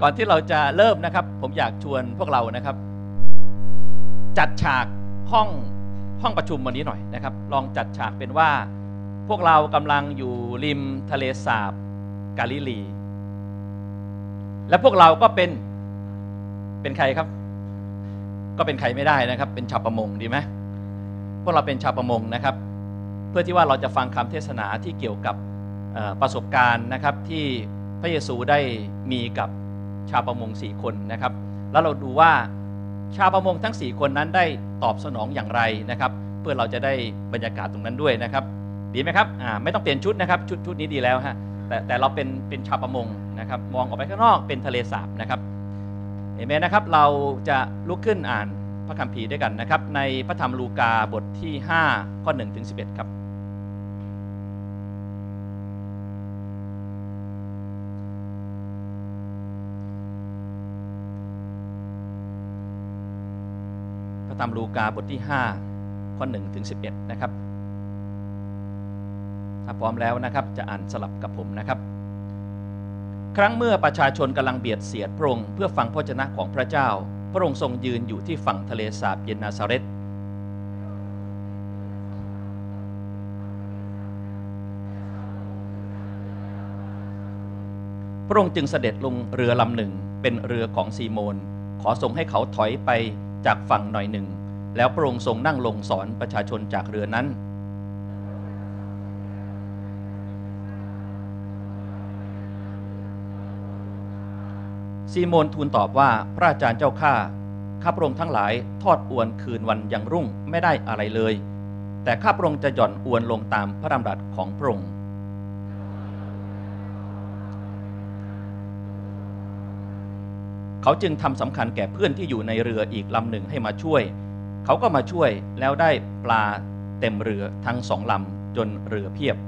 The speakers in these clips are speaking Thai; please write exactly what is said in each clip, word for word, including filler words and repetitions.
ก่อนที่เราจะเริ่มนะครับผมอยากชวนพวกเรานะครับจัดฉากห้องห้องประชุมวันนี้หน่อยนะครับลองจัดฉากเป็นว่าพวกเรากำลังอยู่ริมทะเลสาบกาลิลีและพวกเราก็เป็นเป็นใครครับก็เป็นใครไม่ได้นะครับเป็นชาวประมงดีไหมพวกเราเป็นชาวประมงนะครับเพื่อที่ว่าเราจะฟังคำเทศนาที่เกี่ยวกับประสบการณ์นะครับที่พระเยซูได้มีกับชาวประมงสี่คนนะครับแล้วเราดูว่าชาวประมงทั้งสี่คนนั้นได้ตอบสนองอย่างไรนะครับเพื่อเราจะได้บรรยากาศตรงนั้นด้วยนะครับดีไหมครับอ่าไม่ต้องเปลี่ยนชุดนะครับชุดชุดนี้ดีแล้วฮะแต่แต่เราเป็นเป็นชาวประมงนะครับมองออกไปข้างนอกเป็นทะเลสาบนะครับเอเมนนะครับเราจะลุกขึ้นอ่านพระคัมภีร์ด้วยกันนะครับในพระธรรมลูกาบทที่ห้าข้อหนึ่งถึงสิบเอ็ดครับพระธรรมลูกาบทที่ห้าข้อหนึ่งถึงสิบเอ็ดนะครับถ้าพร้อมแล้วนะครับจะอ่านสลับกับผมนะครับครั้งเมื่อประชาชนกำลังเบียดเสียดพระองค์เพื่อฟังพระวจนะของพระเจ้าพระองค์ทรงยืนอยู่ที่ฝั่งทะเลสาบเยนนาซาเร็ตพระองค์จึงเสด็จลงเรือลำหนึ่งเป็นเรือของซีโมนขอทรงให้เขาถอยไปจากฝั่งหน่อยหนึ่งแล้วพระองค์ทรงนั่งลงสอนประชาชนจากเรือนั้นซีโมนทูลตอบว่าพระอาจารย์เจ้าข้าข้าพระองค์ทั้งหลายทอดอวนคืนวันยังรุ่งไม่ได้อะไรเลยแต่ข้าพระองค์จะหย่อนอวนลงตามพระดำรัสของพระองค์เขาจึงทำสำคัญแก่เพื่อนที่อยู่ในเรืออีกลำหนึ่งให้มาช่วยเขาก็มาช่วยแล้วได้ปลาเต็มเรือทั้งสองลำจนเรือเพียบ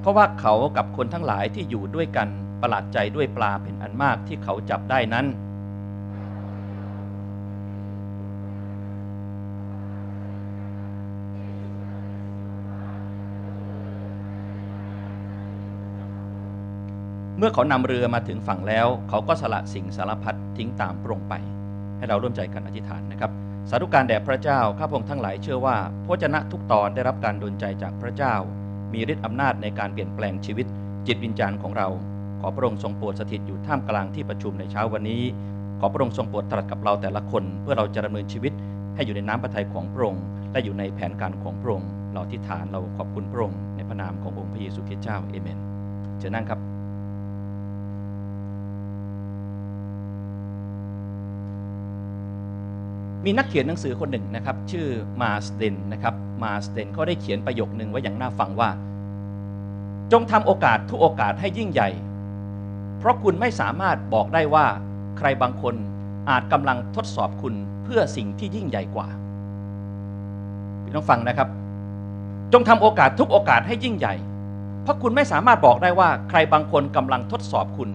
เพราะว่าเขากับคนทั้งหลายที่อยู่ด้วยกันประหลาดใจด้วยปลาเป็นอันมากที่เขาจับได้นั้นเมื่อเขานำเรือมาถึงฝั่งแล้วเขาก็สละสิ่งสารพัดทิ้งตามพระองค์ไปให้เราร่วมใจกันอธิษฐานนะครับสาธุการแด่พระเจ้าข้าพระองค์ทั้งหลายเชื่อว่าพระวจนะทุกตอนได้รับการดลใจจากพระเจ้ามีฤทธิ์อำนาจในการเปลี่ยนแปลงชีวิตจิตวิญญาณของเราขอพระองค์ทรงโปรดสถิตอยู่ท่ามกลางที่ประชุมในเช้าวันนี้ขอพระองค์ทรงโปรดตรัสกับเราแต่ละคนเพื่อเราจะดำเนินชีวิตให้อยู่ในน้ำพระทัยของพระองค์และอยู่ในแผนการของพระองค์เราอธิษฐานเราขอบคุณพระองค์ในพระนามขององค์พระเยซูคริสต์เจ้าเอเมนเชิญนั่งครับมีนักเขียนหนังสือคนหนึ่งนะครับชื่อมาสเตนนะครับมาสเตนเขาได้เขียนประโยคนึงไว้อย่างน่าฟังว่าจงทำโอกาสทุกโอกาสให้ยิ่งใหญ่เพราะคุณไม่สามารถบอกได้ว่าใครบางคนอาจกำลังทดสอบคุณเพื่อสิ่งที่ยิ่งใหญ่กว่าพี่น้องฟังนะครับจงทำโอกาสทุกโอกาสให้ยิ่งใหญ่เพราะคุณไม่สามารถบอกได้ว่าใครบางคนกำลังทดสอบคุณ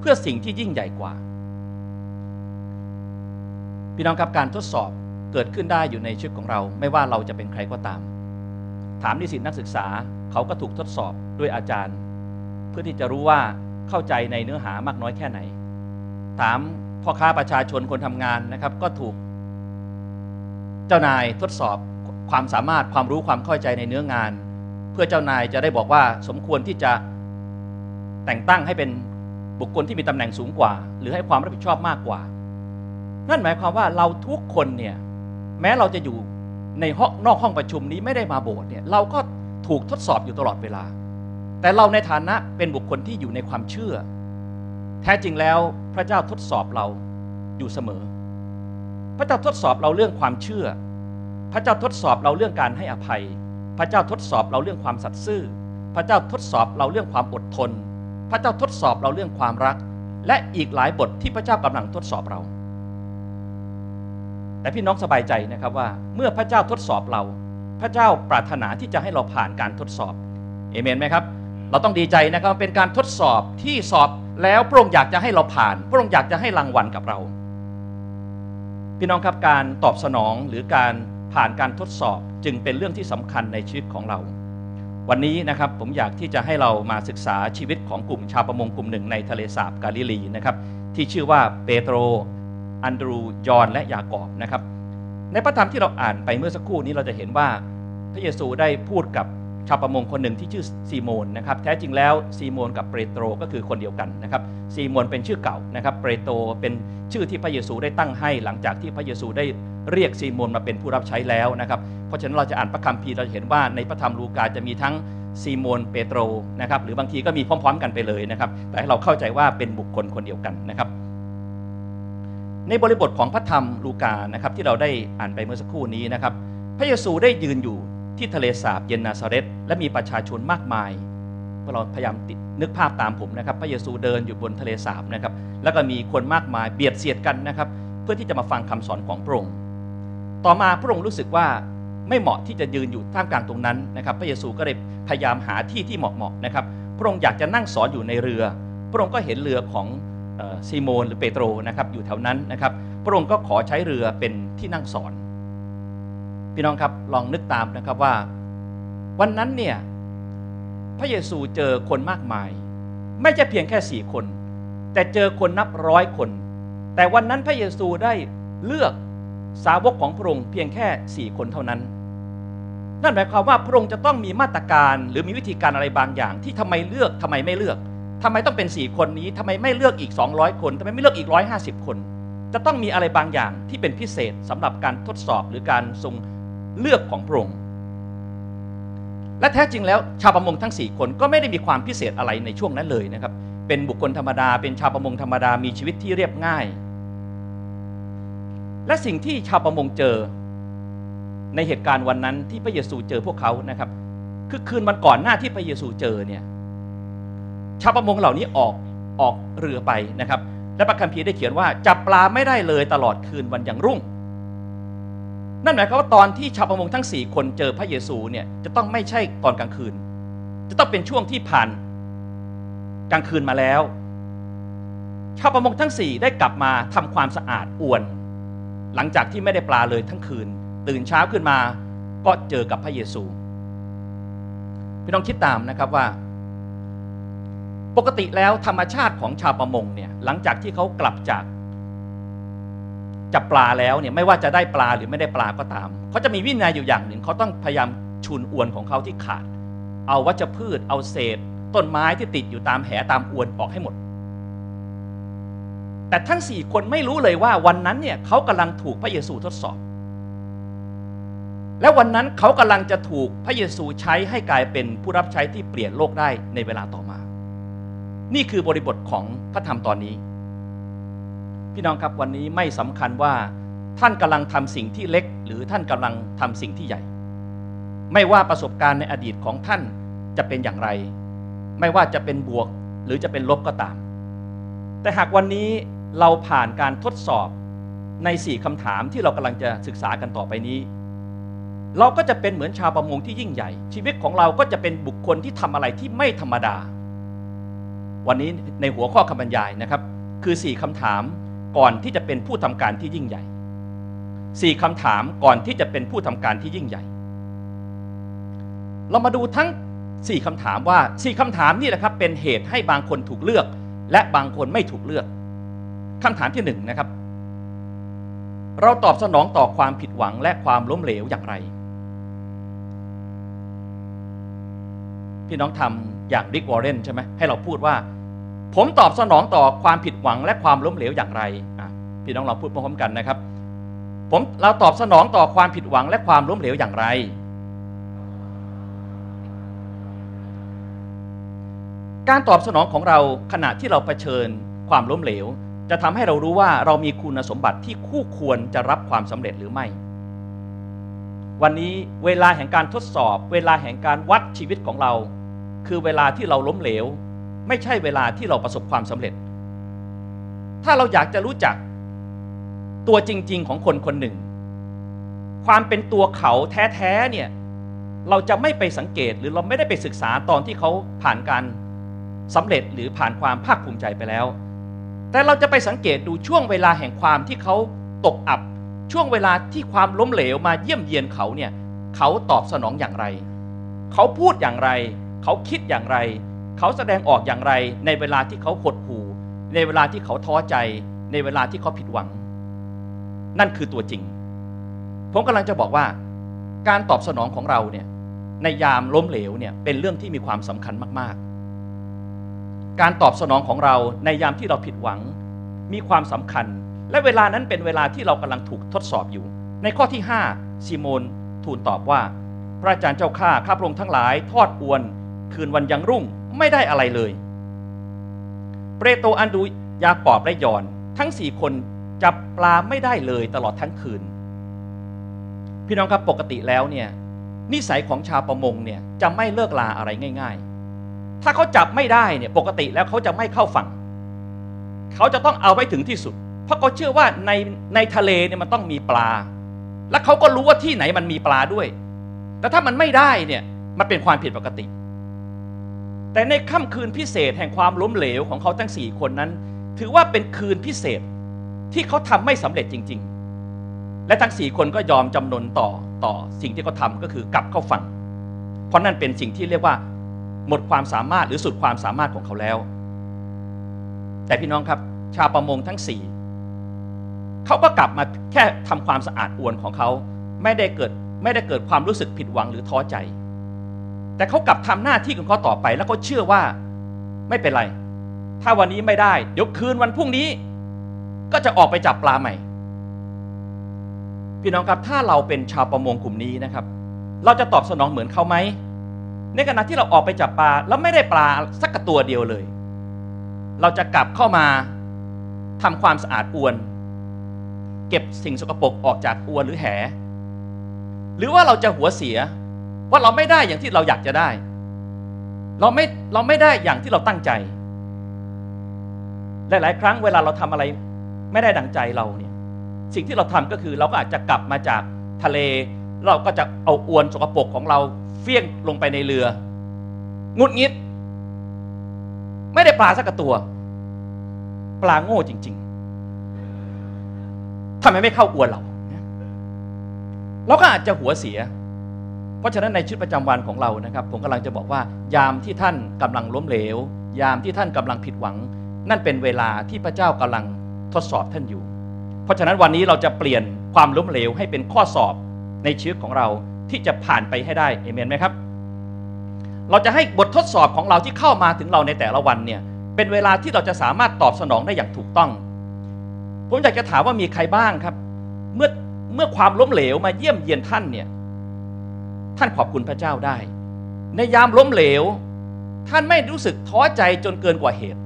เพื่อสิ่งที่ยิ่งใหญ่กว่าพี่น้องครับการทดสอบเกิดขึ้นได้อยู่ในชีวิตของเราไม่ว่าเราจะเป็นใครก็ตามถามนิสิตนักศึกษาเขาก็ถูกทดสอบด้วยอาจารย์เพื่อที่จะรู้ว่าเข้าใจในเนื้อหามากน้อยแค่ไหนถามพ่อค้าประชาชนคนทำงานนะครับก็ถูกเจ้านายทดสอบความสามารถความรู้ความเข้าใจในเนื้องานเพื่อเจ้านายจะได้บอกว่าสมควรที่จะแต่งตั้งให้เป็นบุคคลที่มีตำแหน่งสูงกว่าหรือให้ความรับผิดชอบมากกว่านั่นหมายความว่าเราทุกคนเนี่ยแม้เราจะอยู่ในห้องนอกห้องประชุมนี้ไม่ได้มาโบสถ์เนี่ยเราก็ถูกทดสอบอยู่ตลอดเวลาแต่เราในฐานะเป็นบุคคลที่อยู่ในความเชื่อแท้จริงแล้วพระเจ้าทดสอบเราอยู่เสมอพระเจ้าทดสอบเราเรื่องความเชื่อพระเจ้าทดสอบเราเรื่องการให้อภัยพระเจ้าทดสอบเราเรื่องความสัตย์ซื่อพระเจ้าทดสอบเราเรื่องความอดทนพระเจ้าทดสอบเราเรื่องความรักและอีกหลายบทที่พระเจ้ากำลังทดสอบเราแต่พี่น้องสบายใจนะครับว่าเมื่อพระเจ้าทดสอบเราพระเจ้าปรารถนาที่จะให้เราผ่านการทดสอบเอเมนไหมครับเราต้องดีใจนะครับเป็นการทดสอบที่สอบแล้วพระองค์อยากจะให้เราผ่านพระองค์อยากจะให้รางวัลกับเรา พี่น้องครับการตอบสนองหรือการผ่านการทดสอบจึงเป็นเรื่องที่สำคัญในชีวิตของเราวันนี้นะครับผมอยากที่จะให้เรามาศึกษาชีวิตของกลุ่มชาวประมงกลุ่มหนึ่งในทะเลสาบกาลิลีนะครับที่ชื่อว่าเปโตรอันดรูยอห์นและยากอบนะครับในพระธรรมที่เราอ่านไปเมื่อสักครู่นี้เราจะเห็นว่าพระเยซูได้พูดกับชาวประมงคนหนึ่งที่ชื่อซีโมนนะครับแท้จริงแล้วซีโมนกับเปโตรก็คือคนเดียวกันนะครับซีโมนเป็นชื่อเก่านะครับเปโตรเป็นชื่อที่พระเยซูได้ตั้งให้หลังจากที่พระเยซูได้เรียกซีโมนมาเป็นผู้รับใช้แล้วนะครับเพราะฉะนั้นเราจะอ่านพระคัมภีร์เราจะเห็นว่าในพระธรรมลูกาจะมีทั้งซีโมนเปโตรนะครับหรือบางทีก็มีพร้อมๆกันไปเลยนะครับแต่ให้เราเข้าใจว่าเป็นบุคคลคนเดียวกันนะครับในบริบทของพระธรรมลูกานะครับที่เราได้อ่านไปเมื่อสักครู่นี้นะครับพระเยซูได้ยืนอยู่ที่ทะเลสาบเยนนาซาเร็ตและมีประชาชนมากมายพวกเราพยายามติดนึกภาพตามผมนะครับพระเยซูเดินอยู่บนทะเลสาบนะครับแล้วก็มีคนมากมายเบียดเสียดกันนะครับเพื่อที่จะมาฟังคำสอนของพระองค์ต่อมาพระองค์รู้สึกว่าไม่เหมาะที่จะยืนอยู่ท่ามกลางตรงนั้นนะครับพระเยซูก็เลยพยายามหาที่ที่เหมาะๆนะครับพระองค์อยากจะนั่งสอนอยู่ในเรือพระองค์ก็เห็นเรือของซีโมนหรือเปโตรนะครับอยู่แถวนั้นนะครับพระองค์ก็ขอใช้เรือเป็นที่นั่งสอนพี่น้องครับลองนึกตามนะครับว่าวันนั้นเนี่ยพระเยซูเจอคนมากมายไม่ใช่เพียงแค่สี่คนแต่เจอคนนับร้อยคนแต่วันนั้นพระเยซูได้เลือกสาวกของพระองค์เพียงแค่สี่คนเท่านั้นนั่นหมายความว่าพระองค์จะต้องมีมาตรการหรือมีวิธีการอะไรบางอย่างที่ทำไมเลือกทำไมไม่เลือกทำไมต้องเป็นสี่คนนี้ทำไมไม่เลือกอีกสองร้อยคนทำไมไม่เลือกอีกหนึ่งร้อยห้าสิบคนจะต้องมีอะไรบางอย่างที่เป็นพิเศษสำหรับการทดสอบหรือการทรงเลือกของพระองค์และแท้จริงแล้วชาวประมงทั้งสี่คนก็ไม่ได้มีความพิเศษอะไรในช่วงนั้นเลยนะครับเป็นบุคคลธรรมดาเป็นชาวประมงธรรมดามีชีวิตที่เรียบง่ายและสิ่งที่ชาวประมงเจอในเหตุการณ์วันนั้นที่พระเยซูเจอพวกเขานะครับคือคืนวันก่อนหน้าที่พระเยซูเจอเนี่ยชาวประมงเหล่านี้ออกออกเรือไปนะครับและพระคัมภีร์ได้เขียนว่าจับปลาไม่ได้เลยตลอดคืนวันยังรุ่งนั่นหมายความว่าตอนที่ชาวประมงทั้งสี่คนเจอพระเยซูเนี่ยจะต้องไม่ใช่ตอนกลางคืนจะต้องเป็นช่วงที่ผ่านกลางคืนมาแล้วชาวประมงทั้งสี่ได้กลับมาทำความสะอาดอวนหลังจากที่ไม่ได้ปลาเลยทั้งคืนตื่นเช้าขึ้นมาก็เจอกับพระเยซูพี่น้องคิดตามนะครับว่าปกติแล้วธรรมชาติของชาวประมงเนี่ยหลังจากที่เขากลับจากจับปลาแล้วเนี่ยไม่ว่าจะได้ปลาหรือไม่ได้ปลาก็ตามเขาจะมีวินัยอยู่อย่างหนึ่งเขาต้องพยายามชุนอวนของเขาที่ขาดเอาวัชพืชเอาเศษต้นไม้ที่ติดอยู่ตามแหตามอวนออกให้หมดแต่ทั้งสี่คนไม่รู้เลยว่าวันนั้นเนี่ยเขากำลังถูกพระเยซูทดสอบและวันนั้นเขากำลังจะถูกพระเยซูใช้ให้กลายเป็นผู้รับใช้ที่เปลี่ยนโลกได้ในเวลาต่อมานี่คือบริบทของพระธรรมตอนนี้พี่น้องครับวันนี้ไม่สำคัญว่าท่านกำลังทำสิ่งที่เล็กหรือท่านกำลังทำสิ่งที่ใหญ่ไม่ว่าประสบการณ์ในอดีตของท่านจะเป็นอย่างไรไม่ว่าจะเป็นบวกหรือจะเป็นลบก็ตามแต่หากวันนี้เราผ่านการทดสอบในสี่คำถามที่เรากำลังจะศึกษากันต่อไปนี้เราก็จะเป็นเหมือนชาวประมงที่ยิ่งใหญ่ชีวิตของเราก็จะเป็นบุคคลที่ทำอะไรที่ไม่ธรรมดาวันนี้ในหัวข้อคำบรรยายนะครับคือสี่คำถามก่อนที่จะเป็นผู้ทำการที่ยิ่งใหญ่สี่คำถามก่อนที่จะเป็นผู้ทำการที่ยิ่งใหญ่เรามาดูทั้งสี่คำถามว่าสี่คำถามนี่แหละครับเป็นเหตุให้บางคนถูกเลือกและบางคนไม่ถูกเลือกคำถามที่หนึ่งนะครับเราตอบสนองต่อความผิดหวังและความล้มเหลวอย่างไรพี่น้องทำอย่างดิกวอร์เรนใช่ไหมให้เราพูดว่าผมตอบสนองต่อความผิดหวังและความล้มเหลวอย่างไรพี่น้องเราพูดพร้อมกันนะครับผมเราตอบสนองต่อความผิดหวังและความล้มเหลวอย่างไรการตอบสนองของเราขณะที่เราเผชิญความล้มเหลวจะทำให้เรารู้ว่าเรามีคุณสมบัติที่คู่ควรจะรับความสำเร็จหรือไม่วันนี้เวลาแห่งการทดสอบเวลาแห่งการวัดชีวิตของเราคือเวลาที่เราล้มเหลวไม่ใช่เวลาที่เราประสบความสำเร็จถ้าเราอยากจะรู้จักตัวจริงๆของคนคนหนึ่งความเป็นตัวเขาแท้ๆเนี่ยเราจะไม่ไปสังเกตหรือเราไม่ได้ไปศึกษาตอนที่เขาผ่านการสำเร็จหรือผ่านความภาคภูมิใจไปแล้วแต่เราจะไปสังเกตดูช่วงเวลาแห่งความที่เขาตกอับ ช่วงเวลาที่ความล้มเหลวมาเยี่ยมเยียนเขาเนี่ยเขาตอบสนองอย่างไรเขาพูดอย่างไรเขาคิดอย่างไรเขาแสดงออกอย่างไรในเวลาที่เขาหดหู่ในเวลาที่เขาท้อใจในเวลาที่เขาผิดหวังนั่นคือตัวจริงผมกำลังจะบอกว่าการตอบสนองของเราเนี่ยในยามล้มเหลวเนี่ยเป็นเรื่องที่มีความสำคัญมากๆการตอบสนองของเราในยามที่เราผิดหวังมีความสำคัญและเวลานั้นเป็นเวลาที่เรากำลังถูกทดสอบอยู่ในข้อที่ห้าซีโมนทูลตอบว่าพระอาจารย์เจ้าข้าข้าพระองค์ทั้งหลายทอดอวนคืนวันยังรุ่งไม่ได้อะไรเลยเปโตรอันดุยาโคบและยอห์นทั้งสี่คนจับปลาไม่ได้เลยตลอดทั้งคืนพี่น้องครับปกติแล้วเนี่ยนิสัยของชาวประมงเนี่ยจะไม่เลิกลาอะไรง่ายๆถ้าเขาจับไม่ได้เนี่ยปกติแล้วเขาจะไม่เข้าฝั่งเขาจะต้องเอาไว้ถึงที่สุดเพราะเขาเชื่อว่าในในทะเลเนี่ยมันต้องมีปลาและเขาก็รู้ว่าที่ไหนมันมีปลาด้วยแต่ถ้ามันไม่ได้เนี่ยมันเป็นความผิดปกติแต่ในค่ำคืนพิเศษแห่งความล้มเหลวของเขาทั้งสี่คนนั้นถือว่าเป็นคืนพิเศษที่เขาทำไม่สำเร็จจริงๆและทั้งสี่คนก็ยอมจำนนต่อต่อสิ่งที่เขาทำก็คือกลับเข้าฝั่งเพราะนั่นเป็นสิ่งที่เรียกว่าหมดความสามารถหรือสุดความสามารถของเขาแล้วแต่พี่น้องครับชาวประมงทั้งสี่เขาก็กลับมาแค่ทำความสะอาดอวนของเขาไม่ได้เกิดไม่ได้เกิดความรู้สึกผิดหวังหรือท้อใจแต่เขากลับทำหน้าที่ของเขาต่อไปแล้วก็เชื่อว่าไม่เป็นไรถ้าวันนี้ไม่ได้เดี๋ยวคืนวันพรุ่งนี้ก็จะออกไปจับปลาใหม่พี่น้องครับถ้าเราเป็นชาวประมงกลุ่มนี้นะครับเราจะตอบสนองเหมือนเขาไหมในขณะที่เราออกไปจับปลาแล้วไม่ได้ปลาสักตัวเดียวเลยเราจะกลับเข้ามาทำความสะอาดอวนเก็บสิ่งสกปรกออกจากอวนหรือแหหรือว่าเราจะหัวเสียว่าเราไม่ได้อย่างที่เราอยากจะได้เราไม่เราไม่ได้อย่างที่เราตั้งใจหลายๆครั้งเวลาเราทำอะไรไม่ได้ดั่งใจเราเนี่ยสิ่งที่เราทำก็คือเราก็อาจจะกลับมาจากทะเลเราก็จะเอาอวนสกปรกของเราเฟี้ยงลงไปในเรืองุดงิดไม่ได้ปลาสักตัวปลาโง่จริงๆทำไมไม่เข้าอวนเราเราก็อาจจะหัวเสียเพราะฉะนั้นในชีวิตประจำวันของเรานะครับผมกำลังจะบอกว่ายามที่ท่านกำลังล้มเหลวยามที่ท่านกำลังผิดหวังนั่นเป็นเวลาที่พระเจ้ากำลังทดสอบท่านอยู่เพราะฉะนั้นวันนี้เราจะเปลี่ยนความล้มเหลวให้เป็นข้อสอบในชีวิตของเราที่จะผ่านไปให้ได้เอเมนไหมครับเราจะให้บททดสอบของเราที่เข้ามาถึงเราในแต่ละวันเนี่ยเป็นเวลาที่เราจะสามารถตอบสนองได้อย่างถูกต้องผมอยากจะถามว่ามีใครบ้างครับเมื่อเมื่อความล้มเหลวมาเยี่ยมเยียนท่านเนี่ยท่านขอบคุณพระเจ้าได้ในยามล้มเหลวท่านไม่รู้สึกท้อใจจนเกินกว่าเหตุ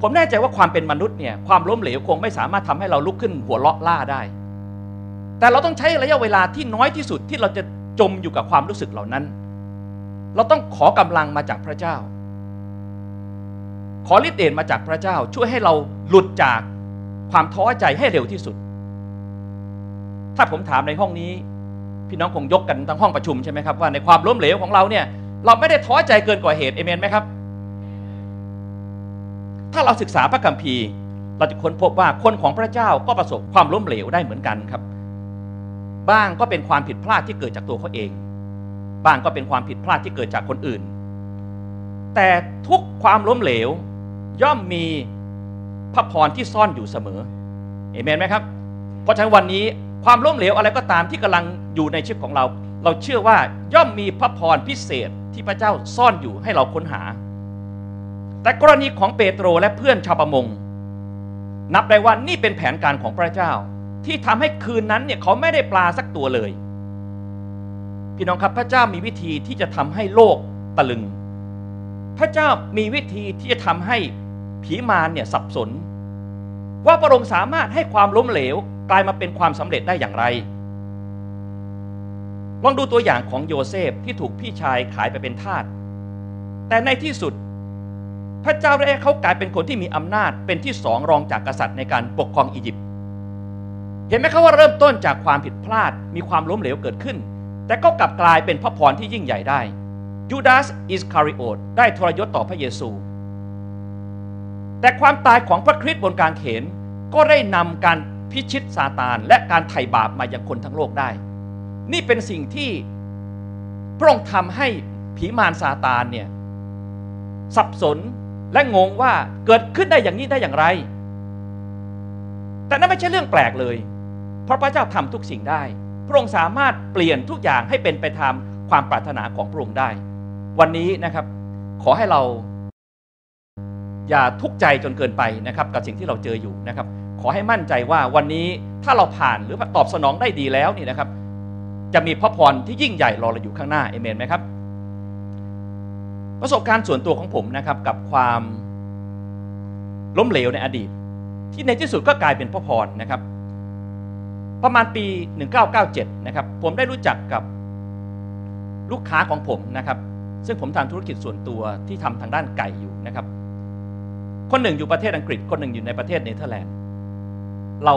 ผมแน่ใจว่าความเป็นมนุษย์เนี่ยความล้มเหลวคงไม่สามารถทำให้เราลุกขึ้นหัวเราะล่าได้แต่เราต้องใช้ระยะเวลาที่น้อยที่สุดที่เราจะจมอยู่กับความรู้สึกเหล่านั้นเราต้องขอกำลังมาจากพระเจ้าขอฤทธิ์เดชมาจากพระเจ้าช่วยให้เราหลุดจากความท้อใจให้เร็วที่สุดถ้าผมถามในห้องนี้พี่น้องคงยกกันทั้งห้องประชุมใช่ไหมครับว่าในความล้มเหลวของเราเนี่ยเราไม่ได้ท้อใจเกินกว่าเหตุเอเมนไหมครับถ้าเราศึกษาพระคัมภีร์เราจะค้นพบว่าคนของพระเจ้าก็ประสบความล้มเหลวได้เหมือนกันครับบ้างก็เป็นความผิดพลาดที่เกิดจากตัวเขาเองบ้างก็เป็นความผิดพลาดที่เกิดจากคนอื่นแต่ทุกความล้มเหลวย่อมมีพระพรที่ซ่อนอยู่เสมอเอเมนไหมครับเพราะฉะนั้นวันนี้ความล้มเหลวอะไรก็ตามที่กำลังอยู่ในชีวิตของเราเราเชื่อว่าย่อมมีพระพรพิเศษที่พระเจ้าซ่อนอยู่ให้เราค้นหาแต่กรณีของเปโตรและเพื่อนชาวประมงนับได้ว่านี่เป็นแผนการของพระเจ้าที่ทำให้คืนนั้นเนี่ยเขาไม่ได้ปลาสักตัวเลยพี่น้องครับพระเจ้ามีวิธีที่จะทำให้โลกตะลึงพระเจ้ามีวิธีที่จะทำให้ผีมารเนี่ยสับสนว่าพระองค์สามารถให้ความล้มเหลวกลายมาเป็นความสำเร็จได้อย่างไรลองดูตัวอย่างของโยเซฟที่ถูกพี่ชายขายไปเป็นทาสแต่ในที่สุดพระเจ้าได้ให้เขากลายเป็นคนที่มีอำนาจเป็นที่สองรองจากกษัตริย์ในการปกครองอียิปต์เห็นไหมครับว่าเริ่มต้นจากความผิดพลาดมีความล้มเหลวเกิดขึ้นแต่ก็กลับกลายเป็นพระพรที่ยิ่งใหญ่ได้ยูดาสอิสคาริโอตได้ทรยศต่อพระเยซูแต่ความตายของพระคริสต์บนกางเขนก็ได้นำการ พิชิตซาตานและการไถ่บาปมายังคนทั้งโลกได้นี่เป็นสิ่งที่พระองค์ทำให้ผีมารซาตานเนี่ยสับสนและงงว่าเกิดขึ้นได้อย่างนี้ได้อย่างไรแต่นั่นไม่ใช่เรื่องแปลกเลยเพราะพระเจ้าทำทุกสิ่งได้พระองค์สามารถเปลี่ยนทุกอย่างให้เป็นไปตามความปรารถนาของพระองค์ได้วันนี้นะครับขอให้เราอย่าทุกข์ใจจนเกินไปนะครับกับสิ่งที่เราเจออยู่นะครับขอให้มั่นใจว่าวันนี้ถ้าเราผ่านหรือตอบสนองได้ดีแล้วนี่นะครับจะมีพระพรที่ยิ่งใหญ่รอเราอยู่ข้างหน้าเอเมนไหมครับประสบการณ์ส่วนตัวของผมนะครับกับความล้มเหลวในอดีตที่ในที่สุดก็กลายเป็นพระพรนะครับประมาณปีหนึ่งเก้าเก้าเจ็ดนะครับผมได้รู้จักกับลูกค้าของผมนะครับซึ่งผมทำธุรกิจส่วนตัวที่ทำทางด้านไก่อยู่นะครับคนหนึ่งอยู่ประเทศอังกฤษคนหนึ่งอยู่ในประเทศเนเธอร์แลนด์เรา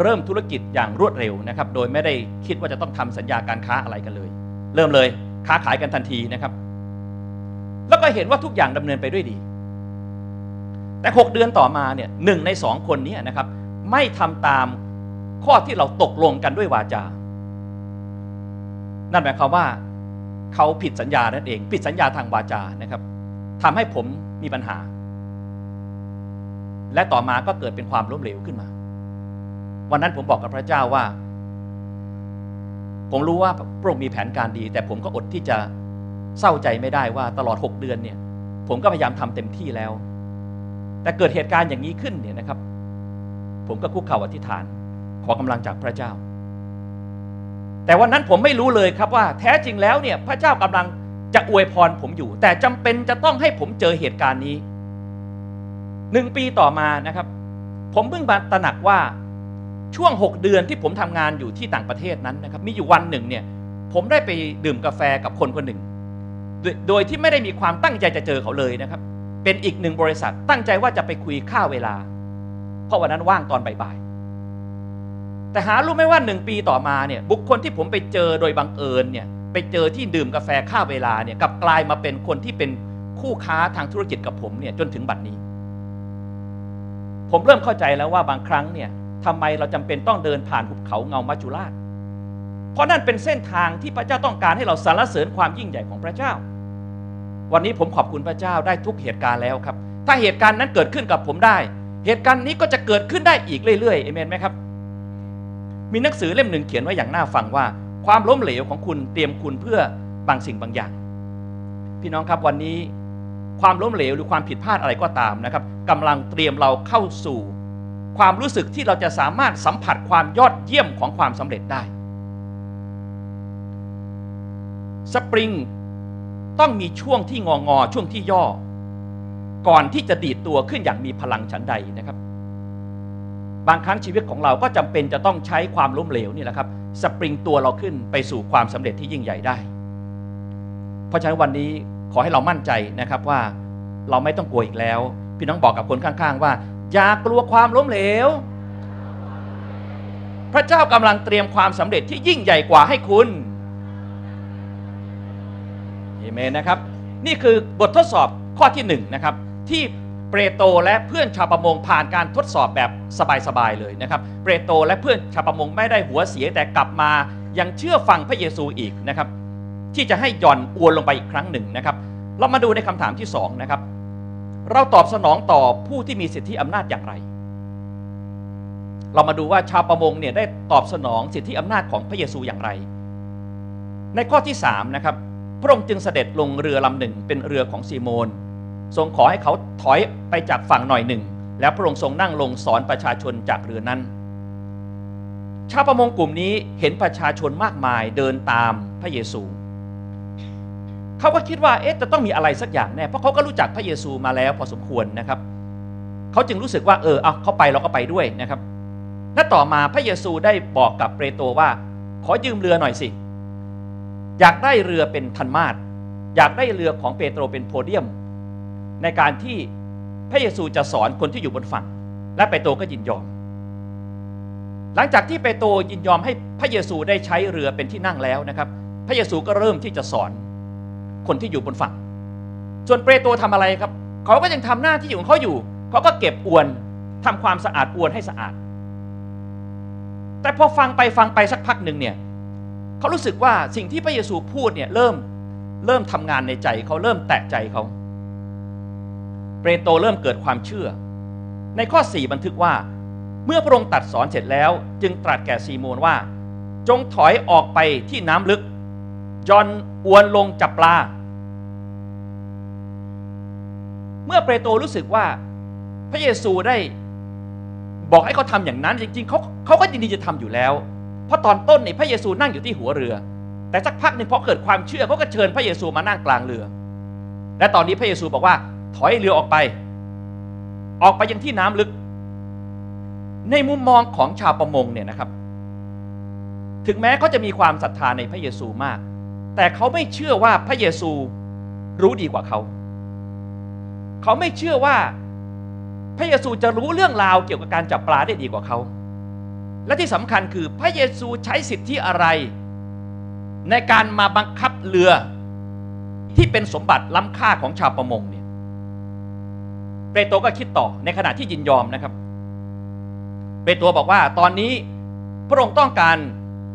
เริ่มธุรกิจอย่างรวดเร็วนะครับโดยไม่ได้คิดว่าจะต้องทำสัญญาการค้าอะไรกันเลยเริ่มเลยค้าขายกันทันทีนะครับแล้วก็เห็นว่าทุกอย่างดำเนินไปด้วยดีแต่หกเดือนต่อมาเนี่ยหนึ่งในสองคนนี้นะครับไม่ทำตามข้อที่เราตกลงกันด้วยวาจานั่นหมายความว่าเขาผิดสัญญานั่นเองผิดสัญญาทางวาจานะครับทำให้ผมมีปัญหาและต่อมาก็เกิดเป็นความล้มเหลวขึ้นมาวันนั้นผมบอกกับพระเจ้าว่าผมรู้ว่าพระองค์มีแผนการดีแต่ผมก็อดที่จะเศร้าใจไม่ได้ว่าตลอดหกเดือนเนี่ยผมก็พยายามทำเต็มที่แล้วแต่เกิดเหตุการณ์อย่างนี้ขึ้นเนี่ยนะครับผมก็คุกเข่าอธิษฐานขอกำลังจากพระเจ้าแต่วันนั้นผมไม่รู้เลยครับว่าแท้จริงแล้วเนี่ยพระเจ้ากำลังจะอวยพรผมอยู่แต่จำเป็นจะต้องให้ผมเจอเหตุการณ์นี้หนึ่งปีต่อมานะครับผมเพิ่งมาตระหนักว่าช่วงหกเดือนที่ผมทำงานอยู่ที่ต่างประเทศนั้นนะครับมีอยู่วันหนึ่งเนี่ยผมได้ไปดื่มกาแฟกับคนคนหนึ่งโดย, โดยที่ไม่ได้มีความตั้งใจจะเจอเขาเลยนะครับเป็นอีกหนึ่งบริษัทตั้งใจว่าจะไปคุยค่าเวลาเพราะวันนั้นว่างตอนบ่ายๆแต่หารู้ไหมว่าหนึ่งปีต่อมาเนี่ยบุคคลที่ผมไปเจอโดยบังเอิญเนี่ยไปเจอที่ดื่มกาแฟค่าเวลาเนี่ยกลับกลายมาเป็นคนที่เป็นคู่ค้าทางธุรกิจกับผมเนี่ยจนถึงบัดนี้ผมเริ่มเข้าใจแล้วว่าบางครั้งเนี่ยทำไมเราจำเป็นต้องเดินผ่านหุบเขาเงามัจจุราชเพราะนั่นเป็นเส้นทางที่พระเจ้าต้องการให้เราสรรเสริญความยิ่งใหญ่ของพระเจ้าวันนี้ผมขอบคุณพระเจ้าได้ทุกเหตุการณ์แล้วครับถ้าเหตุการณ์นั้นเกิดขึ้นกับผมได้เหตุการณ์นี้ก็จะเกิดขึ้นได้อีกเรื่อยๆเอเมนไหมครับมีหนังสือเล่มหนึ่งเขียนไว้อย่างน่าฟังว่าความล้มเหลวของคุณเตรียมคุณเพื่อบางสิ่งบางอย่างพี่น้องครับวันนี้ความล้มเหลวหรือความผิดพลาดอะไรก็ตามนะครับกำลังเตรียมเราเข้าสู่ความรู้สึกที่เราจะสามารถสัมผัสความยอดเยี่ยมของความสำเร็จได้สปริงต้องมีช่วงที่งองอช่วงที่ย่อก่อนที่จะดีดตัวขึ้นอย่างมีพลังฉันใดนะครับบางครั้งชีวิตของเราก็จำเป็นจะต้องใช้ความล้มเหลวนี่แหละครับสปริงตัวเราขึ้นไปสู่ความสำเร็จที่ยิ่งใหญ่ได้เพราะฉะนั้นวันนี้ขอให้เรามั่นใจนะครับว่าเราไม่ต้องกลัวอีกแล้วพี่น้องบอกกับคนข้างๆว่าอย่ากลัวความล้มเหลวพระเจ้ากำลังเตรียมความสำเร็จที่ยิ่งใหญ่กว่าให้คุณเอเมนนะครับนี่คือบททดสอบข้อที่หนึ่งนะครับที่เปโตรและเพื่อนชาวประมงผ่านการทดสอบแบบสบายๆเลยนะครับเปโตรและเพื่อนชาวประมงไม่ได้หัวเสียแต่กลับมายังเชื่อฟังพระเยซูอีกนะครับที่จะให้หย่อนอวนลงไปอีกครั้งหนึ่งนะครับเรามาดูในคำถามที่สองนะครับเราตอบสนองต่อผู้ที่มีสิทธิอำนาจอย่างไรเรามาดูว่าชาวประมงเนี่ยได้ตอบสนองสิทธิอำนาจของพระเยซูอย่างไรในข้อที่สามนะครับพระองค์จึงเสด็จลงเรือลำหนึ่งเป็นเรือของซีโมนทรงขอให้เขาถอยไปจากฝั่งหน่อยหนึ่งแล้วพระองค์ทรงนั่งลงสอนประชาชนจากเรือนั้นชาวประมงกลุ่มนี้เห็นประชาชนมากมายเดินตามพระเยซูเขาก็คิดว่าเอ๊ะจะต้องมีอะไรสักอย่างแน่เพราะเขาก็รู้จักพระเยซูมาแล้วพอสมควรนะครับเขาจึงรู้สึกว่าเออเอาเขาไปเราก็ไปด้วยนะครับและต่อมาพระเยซูได้บอกกับเปโตรว่าขอยืมเรือหน่อยสิอยากได้เรือเป็นทันมาสอยากได้เรือของเปโตรเป็นโพเดียมในการที่พระเยซูจะสอนคนที่อยู่บนฝั่งและเปโตรก็ยินยอมหลังจากที่เปโตรยินยอมให้พระเยซูได้ใช้เรือเป็นที่นั่งแล้วนะครับพระเยซูก็เริ่มที่จะสอนคนที่อยู่บนฝั่งส่วนเปโตรทำอะไรครับเขาก็ยังทำหน้าที่ของเขาอยู่เขาก็เก็บอวนทำความสะอาดอวนให้สะอาด แต่พอฟังไปฟังไปสักพักหนึ่งเนี่ยเขารู้สึกว่าสิ่งที่พระเยซูพูดเนี่ยเริ่มเริ่มทำงานในใจเขาเริ่มแตะใจเขาเปโตรเริ่มเกิดความเชื่อในข้อสี่บันทึกว่าเมื่อพระองค์ตรัสสอนเสร็จแล้วจึงตรัสแก่ซีโมนว่าจงถอยออกไปที่น้ำลึกจอนอวนลงจับปลาเมื่อเปโตรรู้สึกว่าพระเยซูได้บอกให้เขาทำอย่างนั้นจริงๆเขาเขาก็ยินดีจะทำอยู่แล้วเพราะตอนต้นนี่พระเยซูนั่งอยู่ที่หัวเรือแต่สักพักหนึ่งพอเกิดความเชื่อเขาก็เชิญพระเยซูมานั่งกลางเรือและตอนนี้พระเยซูบอกว่าถอยเรือออกไปออกไปยังที่น้ำลึกในมุมมองของชาวประมงเนี่ยนะครับถึงแม้เขาจะมีความศรัทธาในพระเยซูมากแต่เขาไม่เชื่อว่าพระเยซูรู้ดีกว่าเขาเขาไม่เชื่อว่าพระเยซูจะรู้เรื่องราวเกี่ยวกับการจับปลาได้ดีกว่าเขาและที่สำคัญคือพระเยซูใช้สิทธิอะไรในการมาบังคับเรือที่เป็นสมบัติล้ำค่าของชาวประมงเนี่ยเปโตรก็คิดต่อในขณะที่ยินยอมนะครับเปโตรบอกว่าตอนนี้พระองค์ต้องการ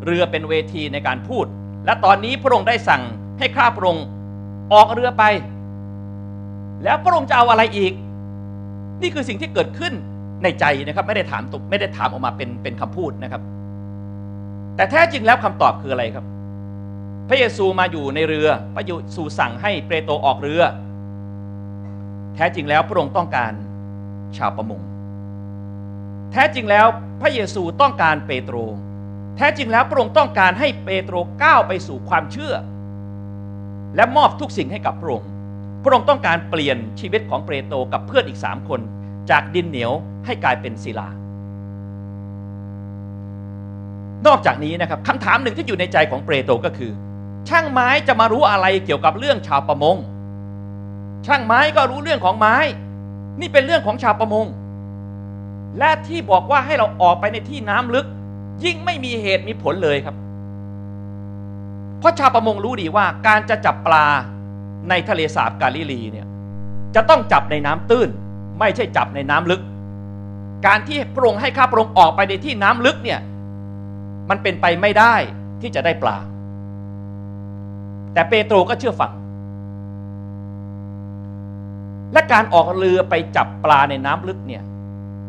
เรือเป็นเวทีในการพูดและตอนนี้พระองค์ได้สั่งให้ข้าพระองค์ออกเรือไปแล้วพระองค์จะเอาอะไรอีกนี่คือสิ่งที่เกิดขึ้นในใจนะครับไม่ได้ถามตุกไม่ได้ถามออกมาเป็นเป็นคำพูดนะครับแต่แท้จริงแล้วคำตอบคืออะไรครับพระเยซูมาอยู่ในเรือพระเยซูสั่งให้เปโตรออกเรือแท้จริงแล้วพระองค์ต้องการชาวประมงแท้จริงแล้วพระเยซูต้องการเปโตรแท้จริงแล้วพระองค์ต้องการให้เปโตรก้าวไปสู่ความเชื่อและมอบทุกสิ่งให้กับพระองค์พระองค์ต้องการเปลี่ยนชีวิตของเปโตรกับเพื่อนอีกสามคนจากดินเหนียวให้กลายเป็นศิลานอกจากนี้นะครับคำถามหนึ่งที่อยู่ในใจของเปโตรก็คือช่างไม้จะมารู้อะไรเกี่ยวกับเรื่องชาวประมงช่างไม้ก็รู้เรื่องของไม้นี่เป็นเรื่องของชาวประมงและที่บอกว่าให้เราออกไปในที่น้ำลึกยิ่งไม่มีเหตุมีผลเลยครับเพราะชาวประมงรู้ดีว่าการจะจับปลาในทะเลสาบกาลิลีเนี่ยจะต้องจับในน้ำตื้นไม่ใช่จับในน้ำลึกการที่พระองค์ให้ข้าพระองค์ออกไปในที่น้ำลึกเนี่ยมันเป็นไปไม่ได้ที่จะได้ปลาแต่เปโตรก็เชื่อฟังและการออกเรือไปจับปลาในน้ำลึกเนี่ย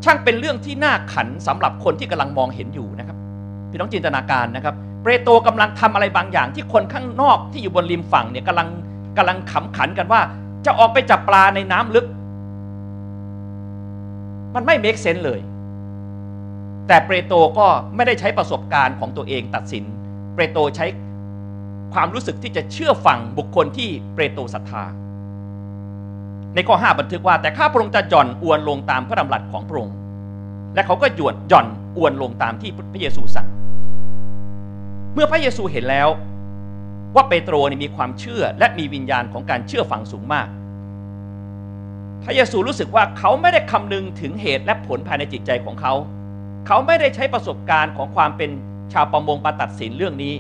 ช่างเป็นเรื่องที่น่าขันสำหรับคนที่กำลังมองเห็นอยู่นะครับพี่น้องจินตนาการนะครับเปโตรกำลังทำอะไรบางอย่างที่คนข้างนอกที่อยู่บนริมฝั่งเนี่ยกำลังกำลังขำขันกันว่าจะออกไปจับปลาในน้ำลึกมันไม่เมคเซนส์เลยแต่เปโตรก็ไม่ได้ใช้ประสบการณ์ของตัวเองตัดสินเปโตรใช้ความรู้สึกที่จะเชื่อฟังบุคคลที่เปโตรศรัทธาในข้อห้าบันทึกว่าแต่ข้าพระองค์จะหย่อนอวนลงตามพระดำรัสของพระองค์และเขาก็หยวดหย่อนอวนลงตามที่พระเยซูสั่งเมื่อพระเยซูเห็นแล้วว่าเปโตรนี่มีความเชื่อและมีวิญญาณของการเชื่อฟังสูงมากพระเยซูรู้สึกว่าเขาไม่ได้คำนึงถึงเหตุและผลภายในจิตใจของเขาเขาไม่ได้ใช้ประสบการณ์ของความเป็นชาวประมงมาตัดสินเรื่องนี้